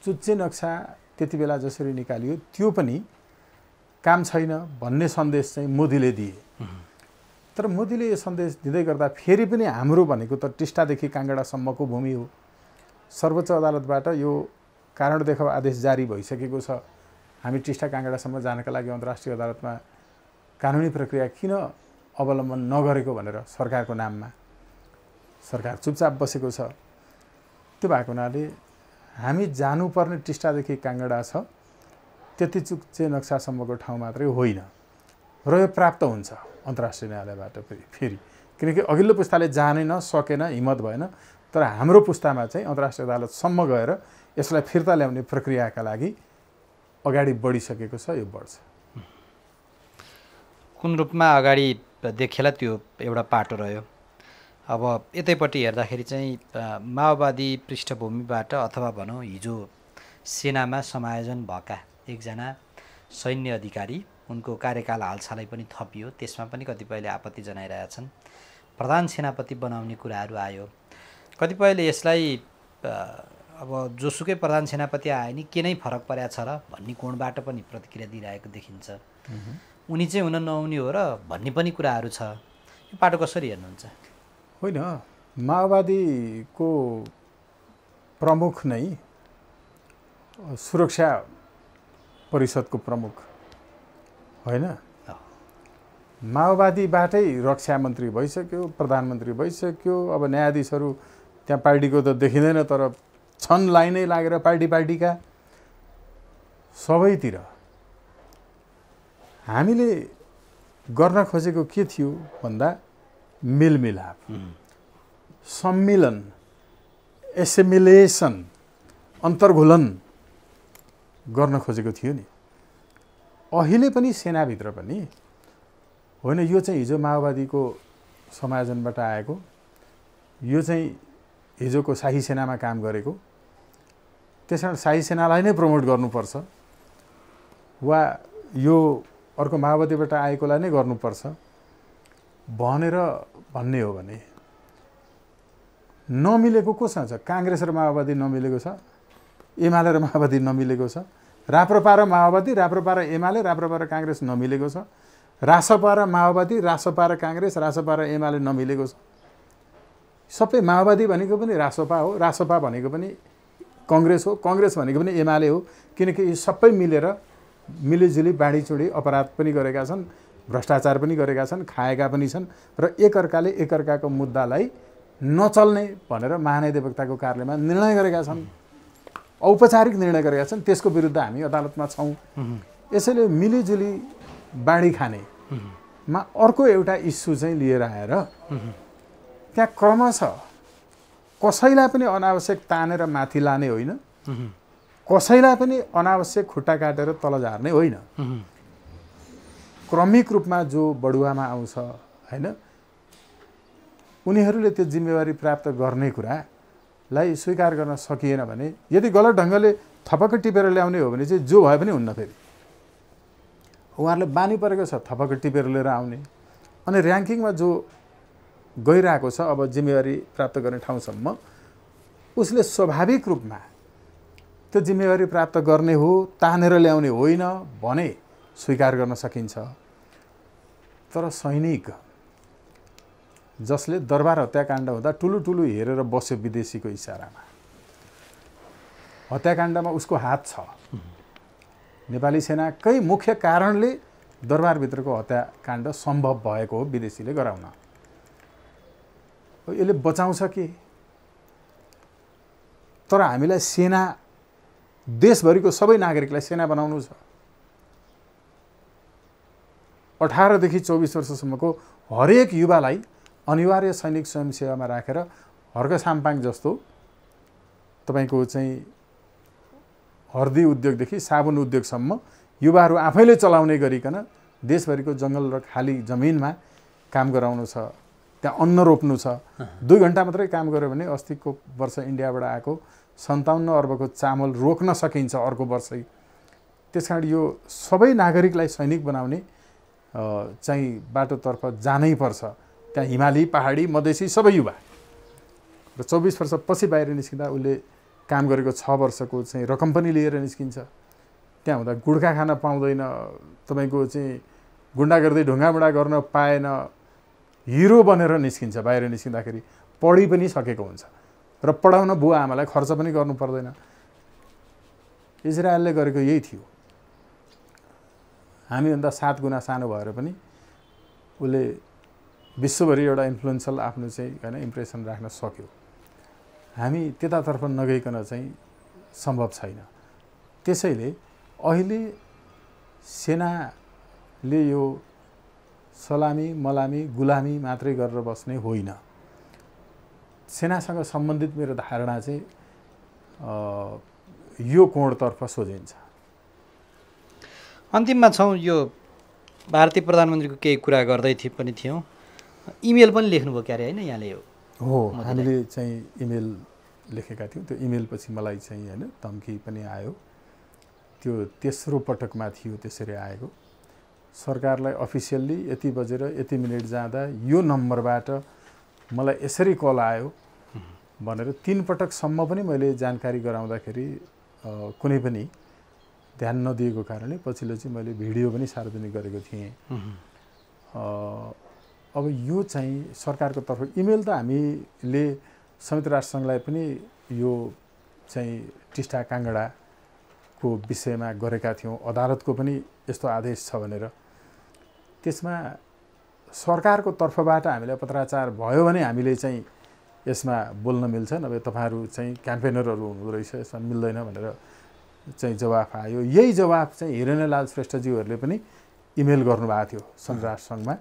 चुच्चे नक्सा त्यति बेला जसरी निकालियो त्यो पनि काम छैन भन्ने सन्देश चाहिँ मोदीले दिए। तर मोदीले यो सन्देश दिँदै गर्दा फेरि पनि हाम्रो भनेको त टिस्टादेखि काङ्गडासम्मको भूमि हो। सर्वोच्च अदालतबाट यो कारण देखाउ आदेश जारी भइसकेको छ। हामी टिस्टा काङ्गडासम्म जानका लागि अन्तर्राष्ट्रिय अदालतमा कानुनी प्रक्रिया किन अवलम्बन नगरेको भनेर सरकारको नाममा सरकार चुपचाप बसेको छ। त्यो भएको हुनाले हामी जानुपर्ने टिस्टादेखि काङ्गडा छ, त्यति चुच्चे नक्सासम्मको ठाउँ मात्रै होइन र यो प्राप्त हुन्छ अन्तर्राष्ट्रिय न्यायालयबाट फेरि, किनकि अघिल्लो पुस्ताले जानै नसकेन, हिम्मत भएन, तर हाम्रो पुस्तामा चाहिँ अन्तर्राष्ट्रिय अदालतसम्म गएर यसलाई फिर्ता ल्याउने प्रक्रियाका लागि अगाडि बढिसकेको छ। यो बढ्छ। कुन रूपमा अगाडि देखेला त्यो एउटा पाटो रह्यो। अब यतैपट्टि हेर्दाखेरि चाहिँ माओवादी पृष्ठभूमिबाट अथवा भनौँ हिजो सेनामा समायोजन भएका एकजना सैन्य अधिकारी, उनको कार्यकाल हालसालै पनि थपियो, त्यसमा पनि कतिपयले आपत्ति जनाइरहेका छन्। प्रधान सेनापति बनाउने कुराहरू आयो, कतिपयले यसलाई अब जोसुकै प्रधान सेनापति आए नि के नै फरक परेको छ र भन्ने कोणबाट पनि प्रतिक्रिया दिइरहेको देखिन्छ। उनी चाहिँ हुन नहुने हो र भन्ने पनि कुराहरू छ। यो पाटो कसरी हेर्नुहुन्छ? होइन, माओवादीको प्रमुख नै सुरक्षा परिषदको प्रमुख होइन, माओवादीबाटै रक्षा मन्त्री भइसक्यो, प्रधानमन्त्री भइसक्यो। अब न्यायाधीशहरू त्यहाँ पार्टीको त देखिँदैन, तर छन् लाइनै लागेर पार्टीका सबैतिर। हामीले गर्न खोजेको के थियो भन्दा मेलमिलाप, सम्मिलन, एसिमिलेसन, अन्तर्घुलन गर्न खोजेको थियो नि। अहिले पनि सेनाभित्र पनि होइन, यो चाहिँ हिजो माओवादीको समायोजनबाट आएको, यो चाहिँ हिजोको शाही सेनामा काम गरेको, त्यस कारण शाही सेनालाई नै प्रमोट गर्नुपर्छ वा यो अर्को माओवादीबाट आएकोलाई नै गर्नुपर्छ भनेर भन्ने हो भने नमिलेको कोसँग छ? काङ्ग्रेस र माओवादी नमिलेको छ, एमाले र माओवादी नमिलेको छ, राप्रपा र माओवादी, राप्रपा र एमाले, राप्रपा र काङ्ग्रेस नमिलेको छ, रासपा र माओवादी, रासपा र काङ्ग्रेस, रासपा र एमाले नमिलेको छ। सबै माओवादी भनेको पनि रासपा हो, रासपा भनेको पनि कङ्ग्रेस हो, कङ्ग्रेस भनेको पनि एमाले हो, किनकि यी सबै मिलेर मिलिजुली बाँडीचुँडी अपराध पनि गरेका छन्, भ्रष्टाचार पनि गरेका छन्, खाएका पनि छन् र एकअर्काले एकअर्काको मुद्दालाई नचल्ने भनेर महाधिवक्ताको कार्यालयमा निर्णय गरेका छन्, औपचारिक निर्णय गरेका छन्। त्यसको विरुद्ध हामी अदालतमा छौँ। यसैले मिलिजुली बाँडी खानेमा अर्को एउटा इस्यु चाहिँ लिएर आएर त्यहाँ क्रमशः कसैलाई पनि अनावश्यक तानेर माथि लाने होइन, कसैलाई पनि अनावश्यक खुट्टा काटेर तल झार्ने होइन। क्रमिक रूपमा जो बडुवामा आउँछ हैन, उनीहरूले त्यो जिम्मेवारी प्राप्त गर्ने कुरालाई स्वीकार गर्न सकिएन भने, यदि गलत ढंगले थपक्क टिपेर ल्याउने हो भने चाहिँ जो भए पनि हुन्न। फेरि उहाँहरूले बानी परेको छ थपक्क टिपेर लिएर आउने, अनि र्याङ्किङमा जो गइरहेको छ अब जिम्मेवारी प्राप्त गर्ने ठाउँसम्म, उसले स्वाभाविक रूपमा त्यो जिम्मेवारी प्राप्त गर्ने हो, तानेर ल्याउने होइन भने स्वीकार गर्न सकिन्छ। तर सैनिक जसले दरबार हत्याकाण्ड हुँदा टुलु टुलु हेरेर बस्यो विदेशीको इशारामा, हत्याकाण्डमा उसको हात छ, नेपाली सेनाकै मुख्य कारणले दरबारभित्रको हत्याकाण्ड सम्भव भएको हो विदेशीले गराउन, यसले बचाउँछ कि? तर हामीलाई सेना, देशभरिको सबै नागरिकलाई सेना बनाउनु छ। 18 देखि 24 वर्षसम्मको हरेक युवालाई अनिवार्य सैनिक स्वयंसेवामा राखेर हर्क सम्पाङ्ग जस्तो तपाईको चाहिँ हर्दी उद्योगदेखि साबुन उद्योगसम्म युवाहरू आफैले चलाउने गरिकन देशभरिको जंगल र खाली जमिनमा काम गराउनु छ, त्यहाँ अन्न रोप्नु छ। 2 घण्टा मात्रै काम गर्यो भने अस्तिको वर्ष इन्डियाबाट आएको 57 अर्बको चामल रोक्न सकिन्छ अर्को वर्षै। त्यसकारण यो सबै नागरिकलाई सैनिक बनाउने चाहिँ बाटोतर्फ जानै पर्छ। त्यहाँ हिमाली, पहाडी, मधेसी सबै युवा र 24 वर्षपछि बाहिर निस्किँदा उसले काम गरेको 6 वर्षको चाहिँ रकम पनि लिएर निस्किन्छ। त्यहाँ हुँदा गुड्का खान पाउँदैन, तपाईको चाहिँ गुन्डा गर्दै ढुङ्गामुढा गर्न पाएन, हिरो बनेर निस्किन्छ। बाहिर निस्किँदाखेरि पढि पनि सकेको हुन्छ र पढाउन बुवा आमालाई खर्च पनि गर्नु पर्दैन। इजरायलले गरेको यही थियो। हामीभन्दा 7 गुणा सानो भएर पनि उसले विश्वभरि एउटा इन्फ्लुएन्सल आफ्नो चाहिँ हैन इम्प्रेसन राख्न सक्यो। हामी त्यतातर्फ नगइकन चाहिँ सम्भव छैन। त्यसैले अहिले सेनाले यो सलामी, मलामी, गुलामी मात्रै गरेर बस्ने होइन। सेनासँग सम्बन्धित मेरो धारणा चाहिँ यो कोणतर्फ सोझिन्छ। अन्तिममा छौँ, यो भारतीय प्रधानमन्त्रीको केही कुरा गर्दै पनि थियौँ, इमेल पनि लेख्नुभयो क्यारे होइन यहाँले? हो, हामीले चाहिँ इमेल लेखेका थियौँ। त्यो इमेल पछि मलाई चाहिँ होइन धम्की पनि आयो। त्यो तेस्रो पटकमा थियो, त्यसरी आएको। सरकारलाई अफिसियल्ली यति बजेर यति मिनट जाँदा यो नम्बरबाट मलाई यसरी कल आयो भनेर 3 पटकसम्म पनि मैले जानकारी गराउँदाखेरि कुनै पनि ध्यान नदिएको कारणले पछिल्लो चाहिँ मैले भिडियो पनि सार्वजनिक गरेको थिएँ। अब यो चाहिँ सरकारको तर्फ इमेल त हामीले संयुक्त राष्ट्रसङ्घलाई पनि यो चाहिँ टिस्टा काङ्गडाको विषयमा गरेका थियौँ, अदालतको पनि यस्तो आदेश छ भनेर। त्यसमा सरकारको तर्फबाट हामीलाई पत्राचार भयो भने हामीले चाहिँ यसमा बोल्न मिल्छ, नभए तपाईँहरू चाहिँ क्याम्पेनरहरू हुनुहुँदो रहेछ यसमा मिल्दैन भनेर चाहिँ जवाफ आयो। यही जवाफ चाहिँ हिरणलाल श्रेष्ठज्यूहरूले पनि इमेल गर्नुभएको थियो संयुक्त राष्ट्रसङ्घमा।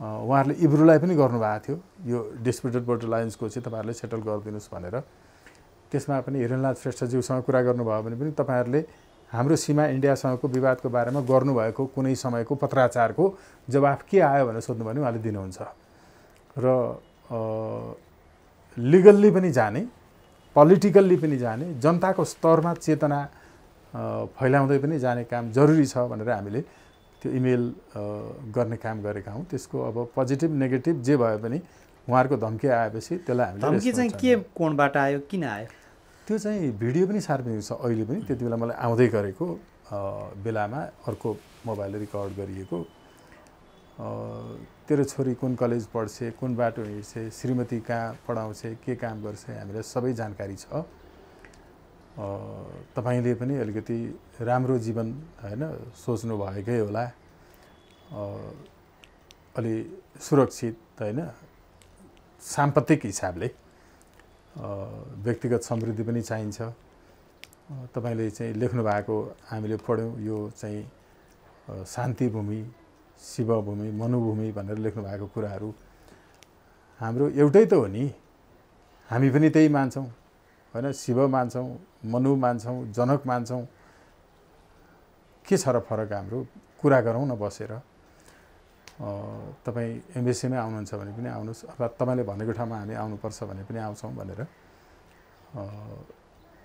उहाँहरूले इब्रुलाई पनि गर्नुभएको थियो, यो डिस्प्युटेड बोर्डर लाइन्सको चाहिँ तपाईँहरूले सेटल गरिदिनुहोस् भनेर। त्यसमा पनि हिरणलाल श्रेष्ठज्यूसँग कुरा गर्नुभयो भने पनि तपाईँहरूले हाम्रो सीमा इन्डियासँगको विवादको बारेमा गर्नुभएको कुनै समयको पत्राचारको जवाफ के आयो भनेर सोध्नु भने उहाँले दिनुहुन्छ। र लिगल्ली पनि जाने, पोलिटिकल्ली पनि जाने, जनताको स्तरमा चेतना फैलाउँदै पनि जाने काम जरुरी छ भनेर हामीले त्यो इमेल गर्ने काम गरेका हौँ। त्यसको अब पोजिटिभ नेगेटिभ जे भए पनि उहाँहरूको धम्की आएपछि त्यसलाई हामीले धम्की चाहिँ के कोणबाट आयो, किन आयो, त्यो चाहिँ भिडियो पनि सार्वजनिक छ अहिले पनि। त्यति बेला मलाई आउँदै गरेको बेलामा अर्को मोबाइलले रेकर्ड गरिएको, तेरो छोरी कुन कलेज पढ्छे, कुन बाटो हिँड्छे, श्रीमती कहाँ पढाउँछे, के काम गर्छ, हामीलाई सबै जानकारी छ। तपाईँले पनि अलिकति राम्रो जीवन हैन सोच्नु भएकै होला, अलि सुरक्षित हैन साम्पत्तिक हिसाबले, व्यक्तिगत समृद्धि पनि चाहिन्छ। तपाईँले चाहिँ लेख्नु भएको हामीले पढ्यौँ, यो चाहिँ शान्ति भूमि, शिवभूमि, मनुभूमि भनेर लेख्नु भएको कुराहरू हाम्रो एउटै त हो नि, हामी पनि त्यही मान्छौं हैन, शिव मान्छौं, मनु मान्छौं, जनक मान्छौं। के छ र फरक? हाम्रो कुरा गरौँ न बसेर। तपाई एमबीसीमै आउनुहुन्छ भने पनि आउनुस्, अर्थात् तपाईले भनेको ठाउँमा हामी आउनुपर्छ भने पनि आउँछौं भनेर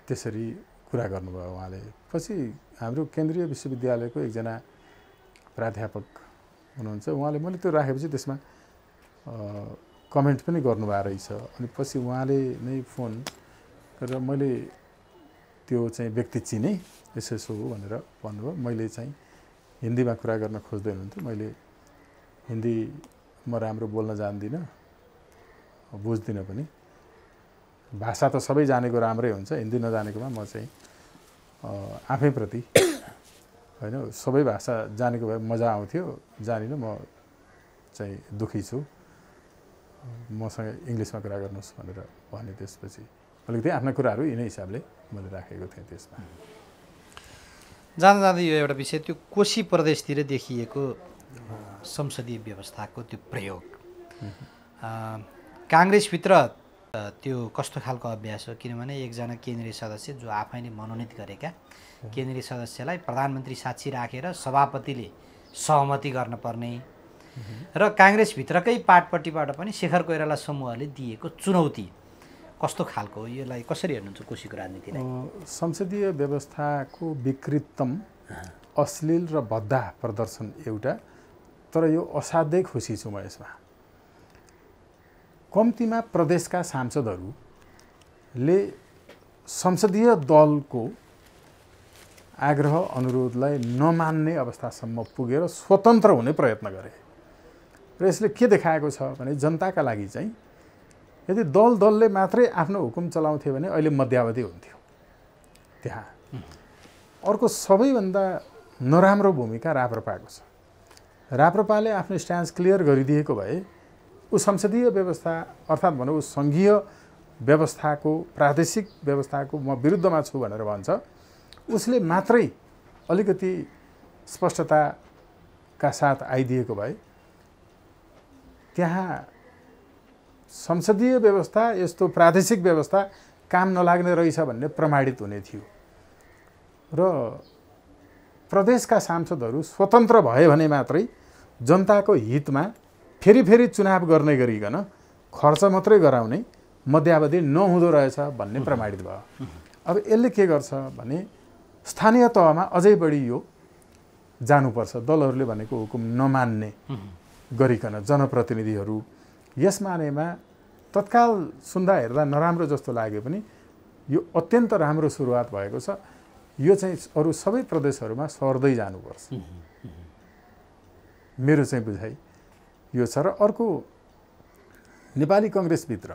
त्यसरी कुरा गर्नुभयो उहाँले। पछि हाम्रो केन्द्रीय विश्वविद्यालयको एकजना प्राध्यापक हुनुहुन्छ उहाँले, मैले त्यो राखेपछि त्यसमा कमेन्ट पनि गर्नुभएको रहेछ। अनि पछि उहाँले नै फोन गरेर मैले त्यो चाहिँ व्यक्ति चिने, यसो हो भनेर भन्नुभयो। मैले चाहिँ हिन्दीमा कुरा गर्न खोज्दै हुनुहुन्थ्यो, मैले हिन्दी म राम्रो बोल्न जान्दिनँ, बुझ्दिनँ पनि। भाषा त सबै जानेको राम्रै हुन्छ, हिन्दी नजानेकोमा म चाहिँ आफैप्रति हैन, सबै भाषा जानेको भए मजा आउँथ्यो, जानिनँ म चाहिँ दुखी छु, मसँग इङ्ग्लिसमा कुरा गर्नुहोस् भनेर भने। त्यसपछि अलिकति आफ्ना कुराहरू यिनै हिसाबले मैले राखेको थिएँ। त्यसमा जाँदा जाँदै यो एउटा विषय, त्यो कोशी प्रदेशतिर देखिएको संसदीय व्यवस्थाको त्यो प्रयोग, काङ्ग्रेसभित्र त्यो कस्तो खालको अभ्यास हो? किनभने एकजना केन्द्रीय सदस्य जो आफैले मनोनित गरेका केन्द्रीय सदस्यलाई प्रधानमन्त्री साक्षी राखेर सभापतिले सहमति गर्नुपर्ने र काङ्ग्रेसभित्रकै पार्टीबाट पनि शेखर कोइराला समूहले दिएको चुनौती कस्तो खालको हो? यसलाई कसरी हेर्नुहुन्छ कोशीको राजनीतिलाई? संसदीय व्यवस्थाको विकृततम, अश्लील र भद्दा प्रदर्शन एउटा, तर यो असाध्यै खुसी छु म यसमा। कम्तीमा प्रदेशका सांसदहरूले संसदीय दलको आग्रह अनुरोधलाई नमान्ने अवस्थासम्म पुगेर स्वतन्त्र हुने प्रयत्न गरे। र यसले के देखाएको छ भने जनताका लागि चाहिँ यदि दलले मात्रै आफ्नो हुकुम चलाउँथे भने अहिले मध्यावधि हुन्थ्यो। त्यहाँ अर्को सबैभन्दा नराम्रो भूमिका राप्रपाको छ। राप्रपाले आफ्नो स्ट्यान्स क्लियर गरिदिएको भए ऊ संसदीय व्यवस्था, अर्थात् भनौँ ऊ सङ्घीय व्यवस्थाको, प्रादेशिक व्यवस्थाको म विरुद्धमा छु भनेर भन्छ। उसले मात्रै अलिकति स्पष्टताका साथ आइदिएको भए त्यहाँ संसदीय व्यवस्था यस्तो प्रादेशिक व्यवस्था काम नलाग्ने रहेछ भन्ने प्रमाणित हुने थियो। र प्रदेशका सांसदहरू स्वतन्त्र भए भने मात्रै जनताको हितमा फेरि चुनाव गर्ने गरिकन खर्च मात्रै गराउने मध्यावधि नहुँदो रहेछ भन्ने प्रमाणित भयो। अब यसले के गर्छ भने स्थानीय तहमा अझै बढी यो जानुपर्छ, दलहरूले भनेको हुकुम नमान्ने गरिकन जनप्रतिनिधिहरू। यस मानेमा तत्काल सुन्दा हेर्दा नराम्रो जस्तो लाग्यो पनि यो अत्यन्त राम्रो सुरुवात भएको छ। यो चाहिँ अरू सबै प्रदेशहरूमा सर्दै जानुपर्छ, मेरो चाहिँ बुझाइ यो छ। र अर्को, नेपाली कांग्रेसभित्र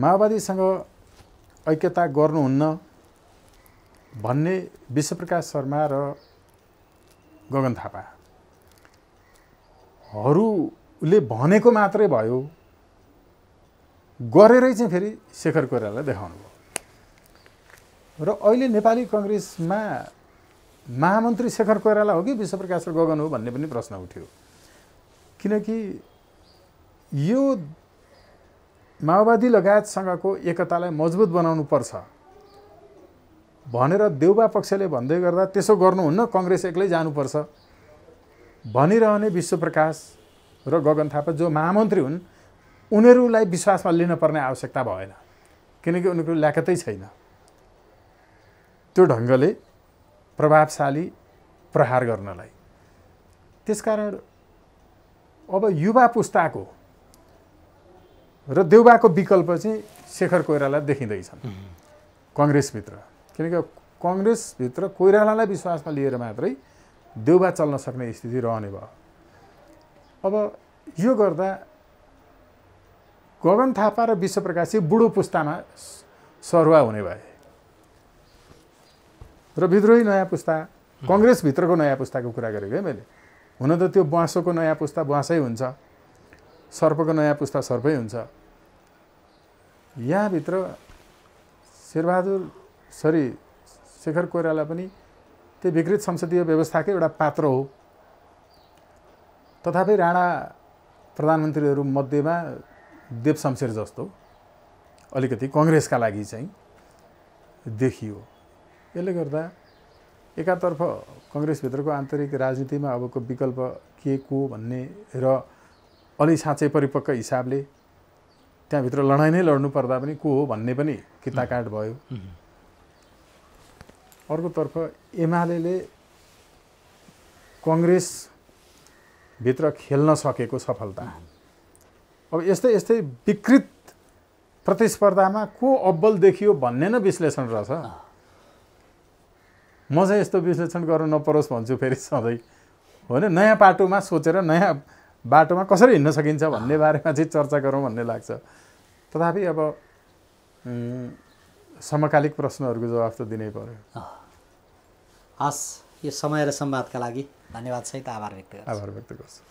माओवादीसँग ऐक्यता गर्नुहुन्न भन्ने विश्वप्रकाश शर्मा र गगन थापाहरूले भनेको मात्रै भयो, गरेरै चाहिँ फेरि शेखर कोइरालालाई देखाउनु भयो। र अहिले नेपाली कांग्रेसमा महामन्त्री शेखर कोइराला हो कि विश्वप्रकाश र गगन हो भन्ने पनि प्रश्न उठ्यो। किनकि यो माओवादी लगायतसँगको एकतालाई मजबुत बनाउनु पर्छ भनेर देउबा पक्षले भन्दै गर्दा त्यसो गर्नुहुन्न, कांग्रेस एक्लै जानुपर्छ भनिरहने विश्वप्रकाश र गगन थापा जो महामन्त्री हुन् उनीहरूलाई विश्वासमा लिन पर्ने आवश्यकता भएन, किनकि उनीहरूको ल्याकतै छैन। त्यो ढङ्गले प्रभावशाली प्रहार गर्नलाई, त्यसकारण अब युवा पुस्ताको र देउबाको विकल्प चाहिँ शेखर कोइराला देखिँदैछन् काङ्ग्रेसभित्र। किनकि काङ्ग्रेसभित्र कोइरालालाई विश्वासमा लिएर मात्रै देउबा चल्न सक्ने स्थिति रहने भयो। अब यो गर्दा गगन थापा र विश्वप्रकाश बुढो पुस्तामा सरुवा हुने भए र विद्रोही नयाँ पुस्ता, काङ्ग्रेसभित्रको नयाँ पुस्ताको कुरा गरेको है मैले। हुन त त्यो बाँसोको नयाँ पुस्ता बाँसै हुन्छ, सर्पको नयाँ पुस्ता सर्पै हुन्छ। यहाँभित्र शेखर कोइराला पनि त्यो विकृत संसदीय व्यवस्थाकै एउटा पात्र हो। तथापि राणा प्रधानमन्त्रीहरू मध्येमा देव शमशेर जस्तो अलिकति कांग्रेसका लागि चाहिँ देखियो। यसले गर्दा एकातर्फ कांग्रेसभित्रको आन्तरिक राजनीतिमा अबको विकल्प के को भन्ने र अलि साँच्चै परिपक्व हिसाबले त्यहाँभित्र लडाई नै लड्नु पर्दा पनि को हो भन्ने पनि किताकाट भयो। अर्कोतर्फ एमालेले कांग्रेस भित्र खेल्न सकेको सफलता, अब यस्तै यस्तै विकृत प्रतिस्पर्धामा को अब्बल देखियो भन्ने न विश्लेषण रहेछ। म चाहिँ यस्तो विश्लेषण गर्न नपरोस् भन्छु फेरि सधैँ, होइन। नयाँ बाटोमा सोचेर नयाँ बाटोमा कसरी हिँड्न सकिन्छ भन्ने बारेमा चाहिँ चर्चा गरौँ भन्ने लाग्छ। तथापि अब समकालिक प्रश्नहरूको जवाफ त दिनै पर्यो। हस्, यो समय र संवादका लागि धन्यवाद सहित आभार व्यक्त गर्छु।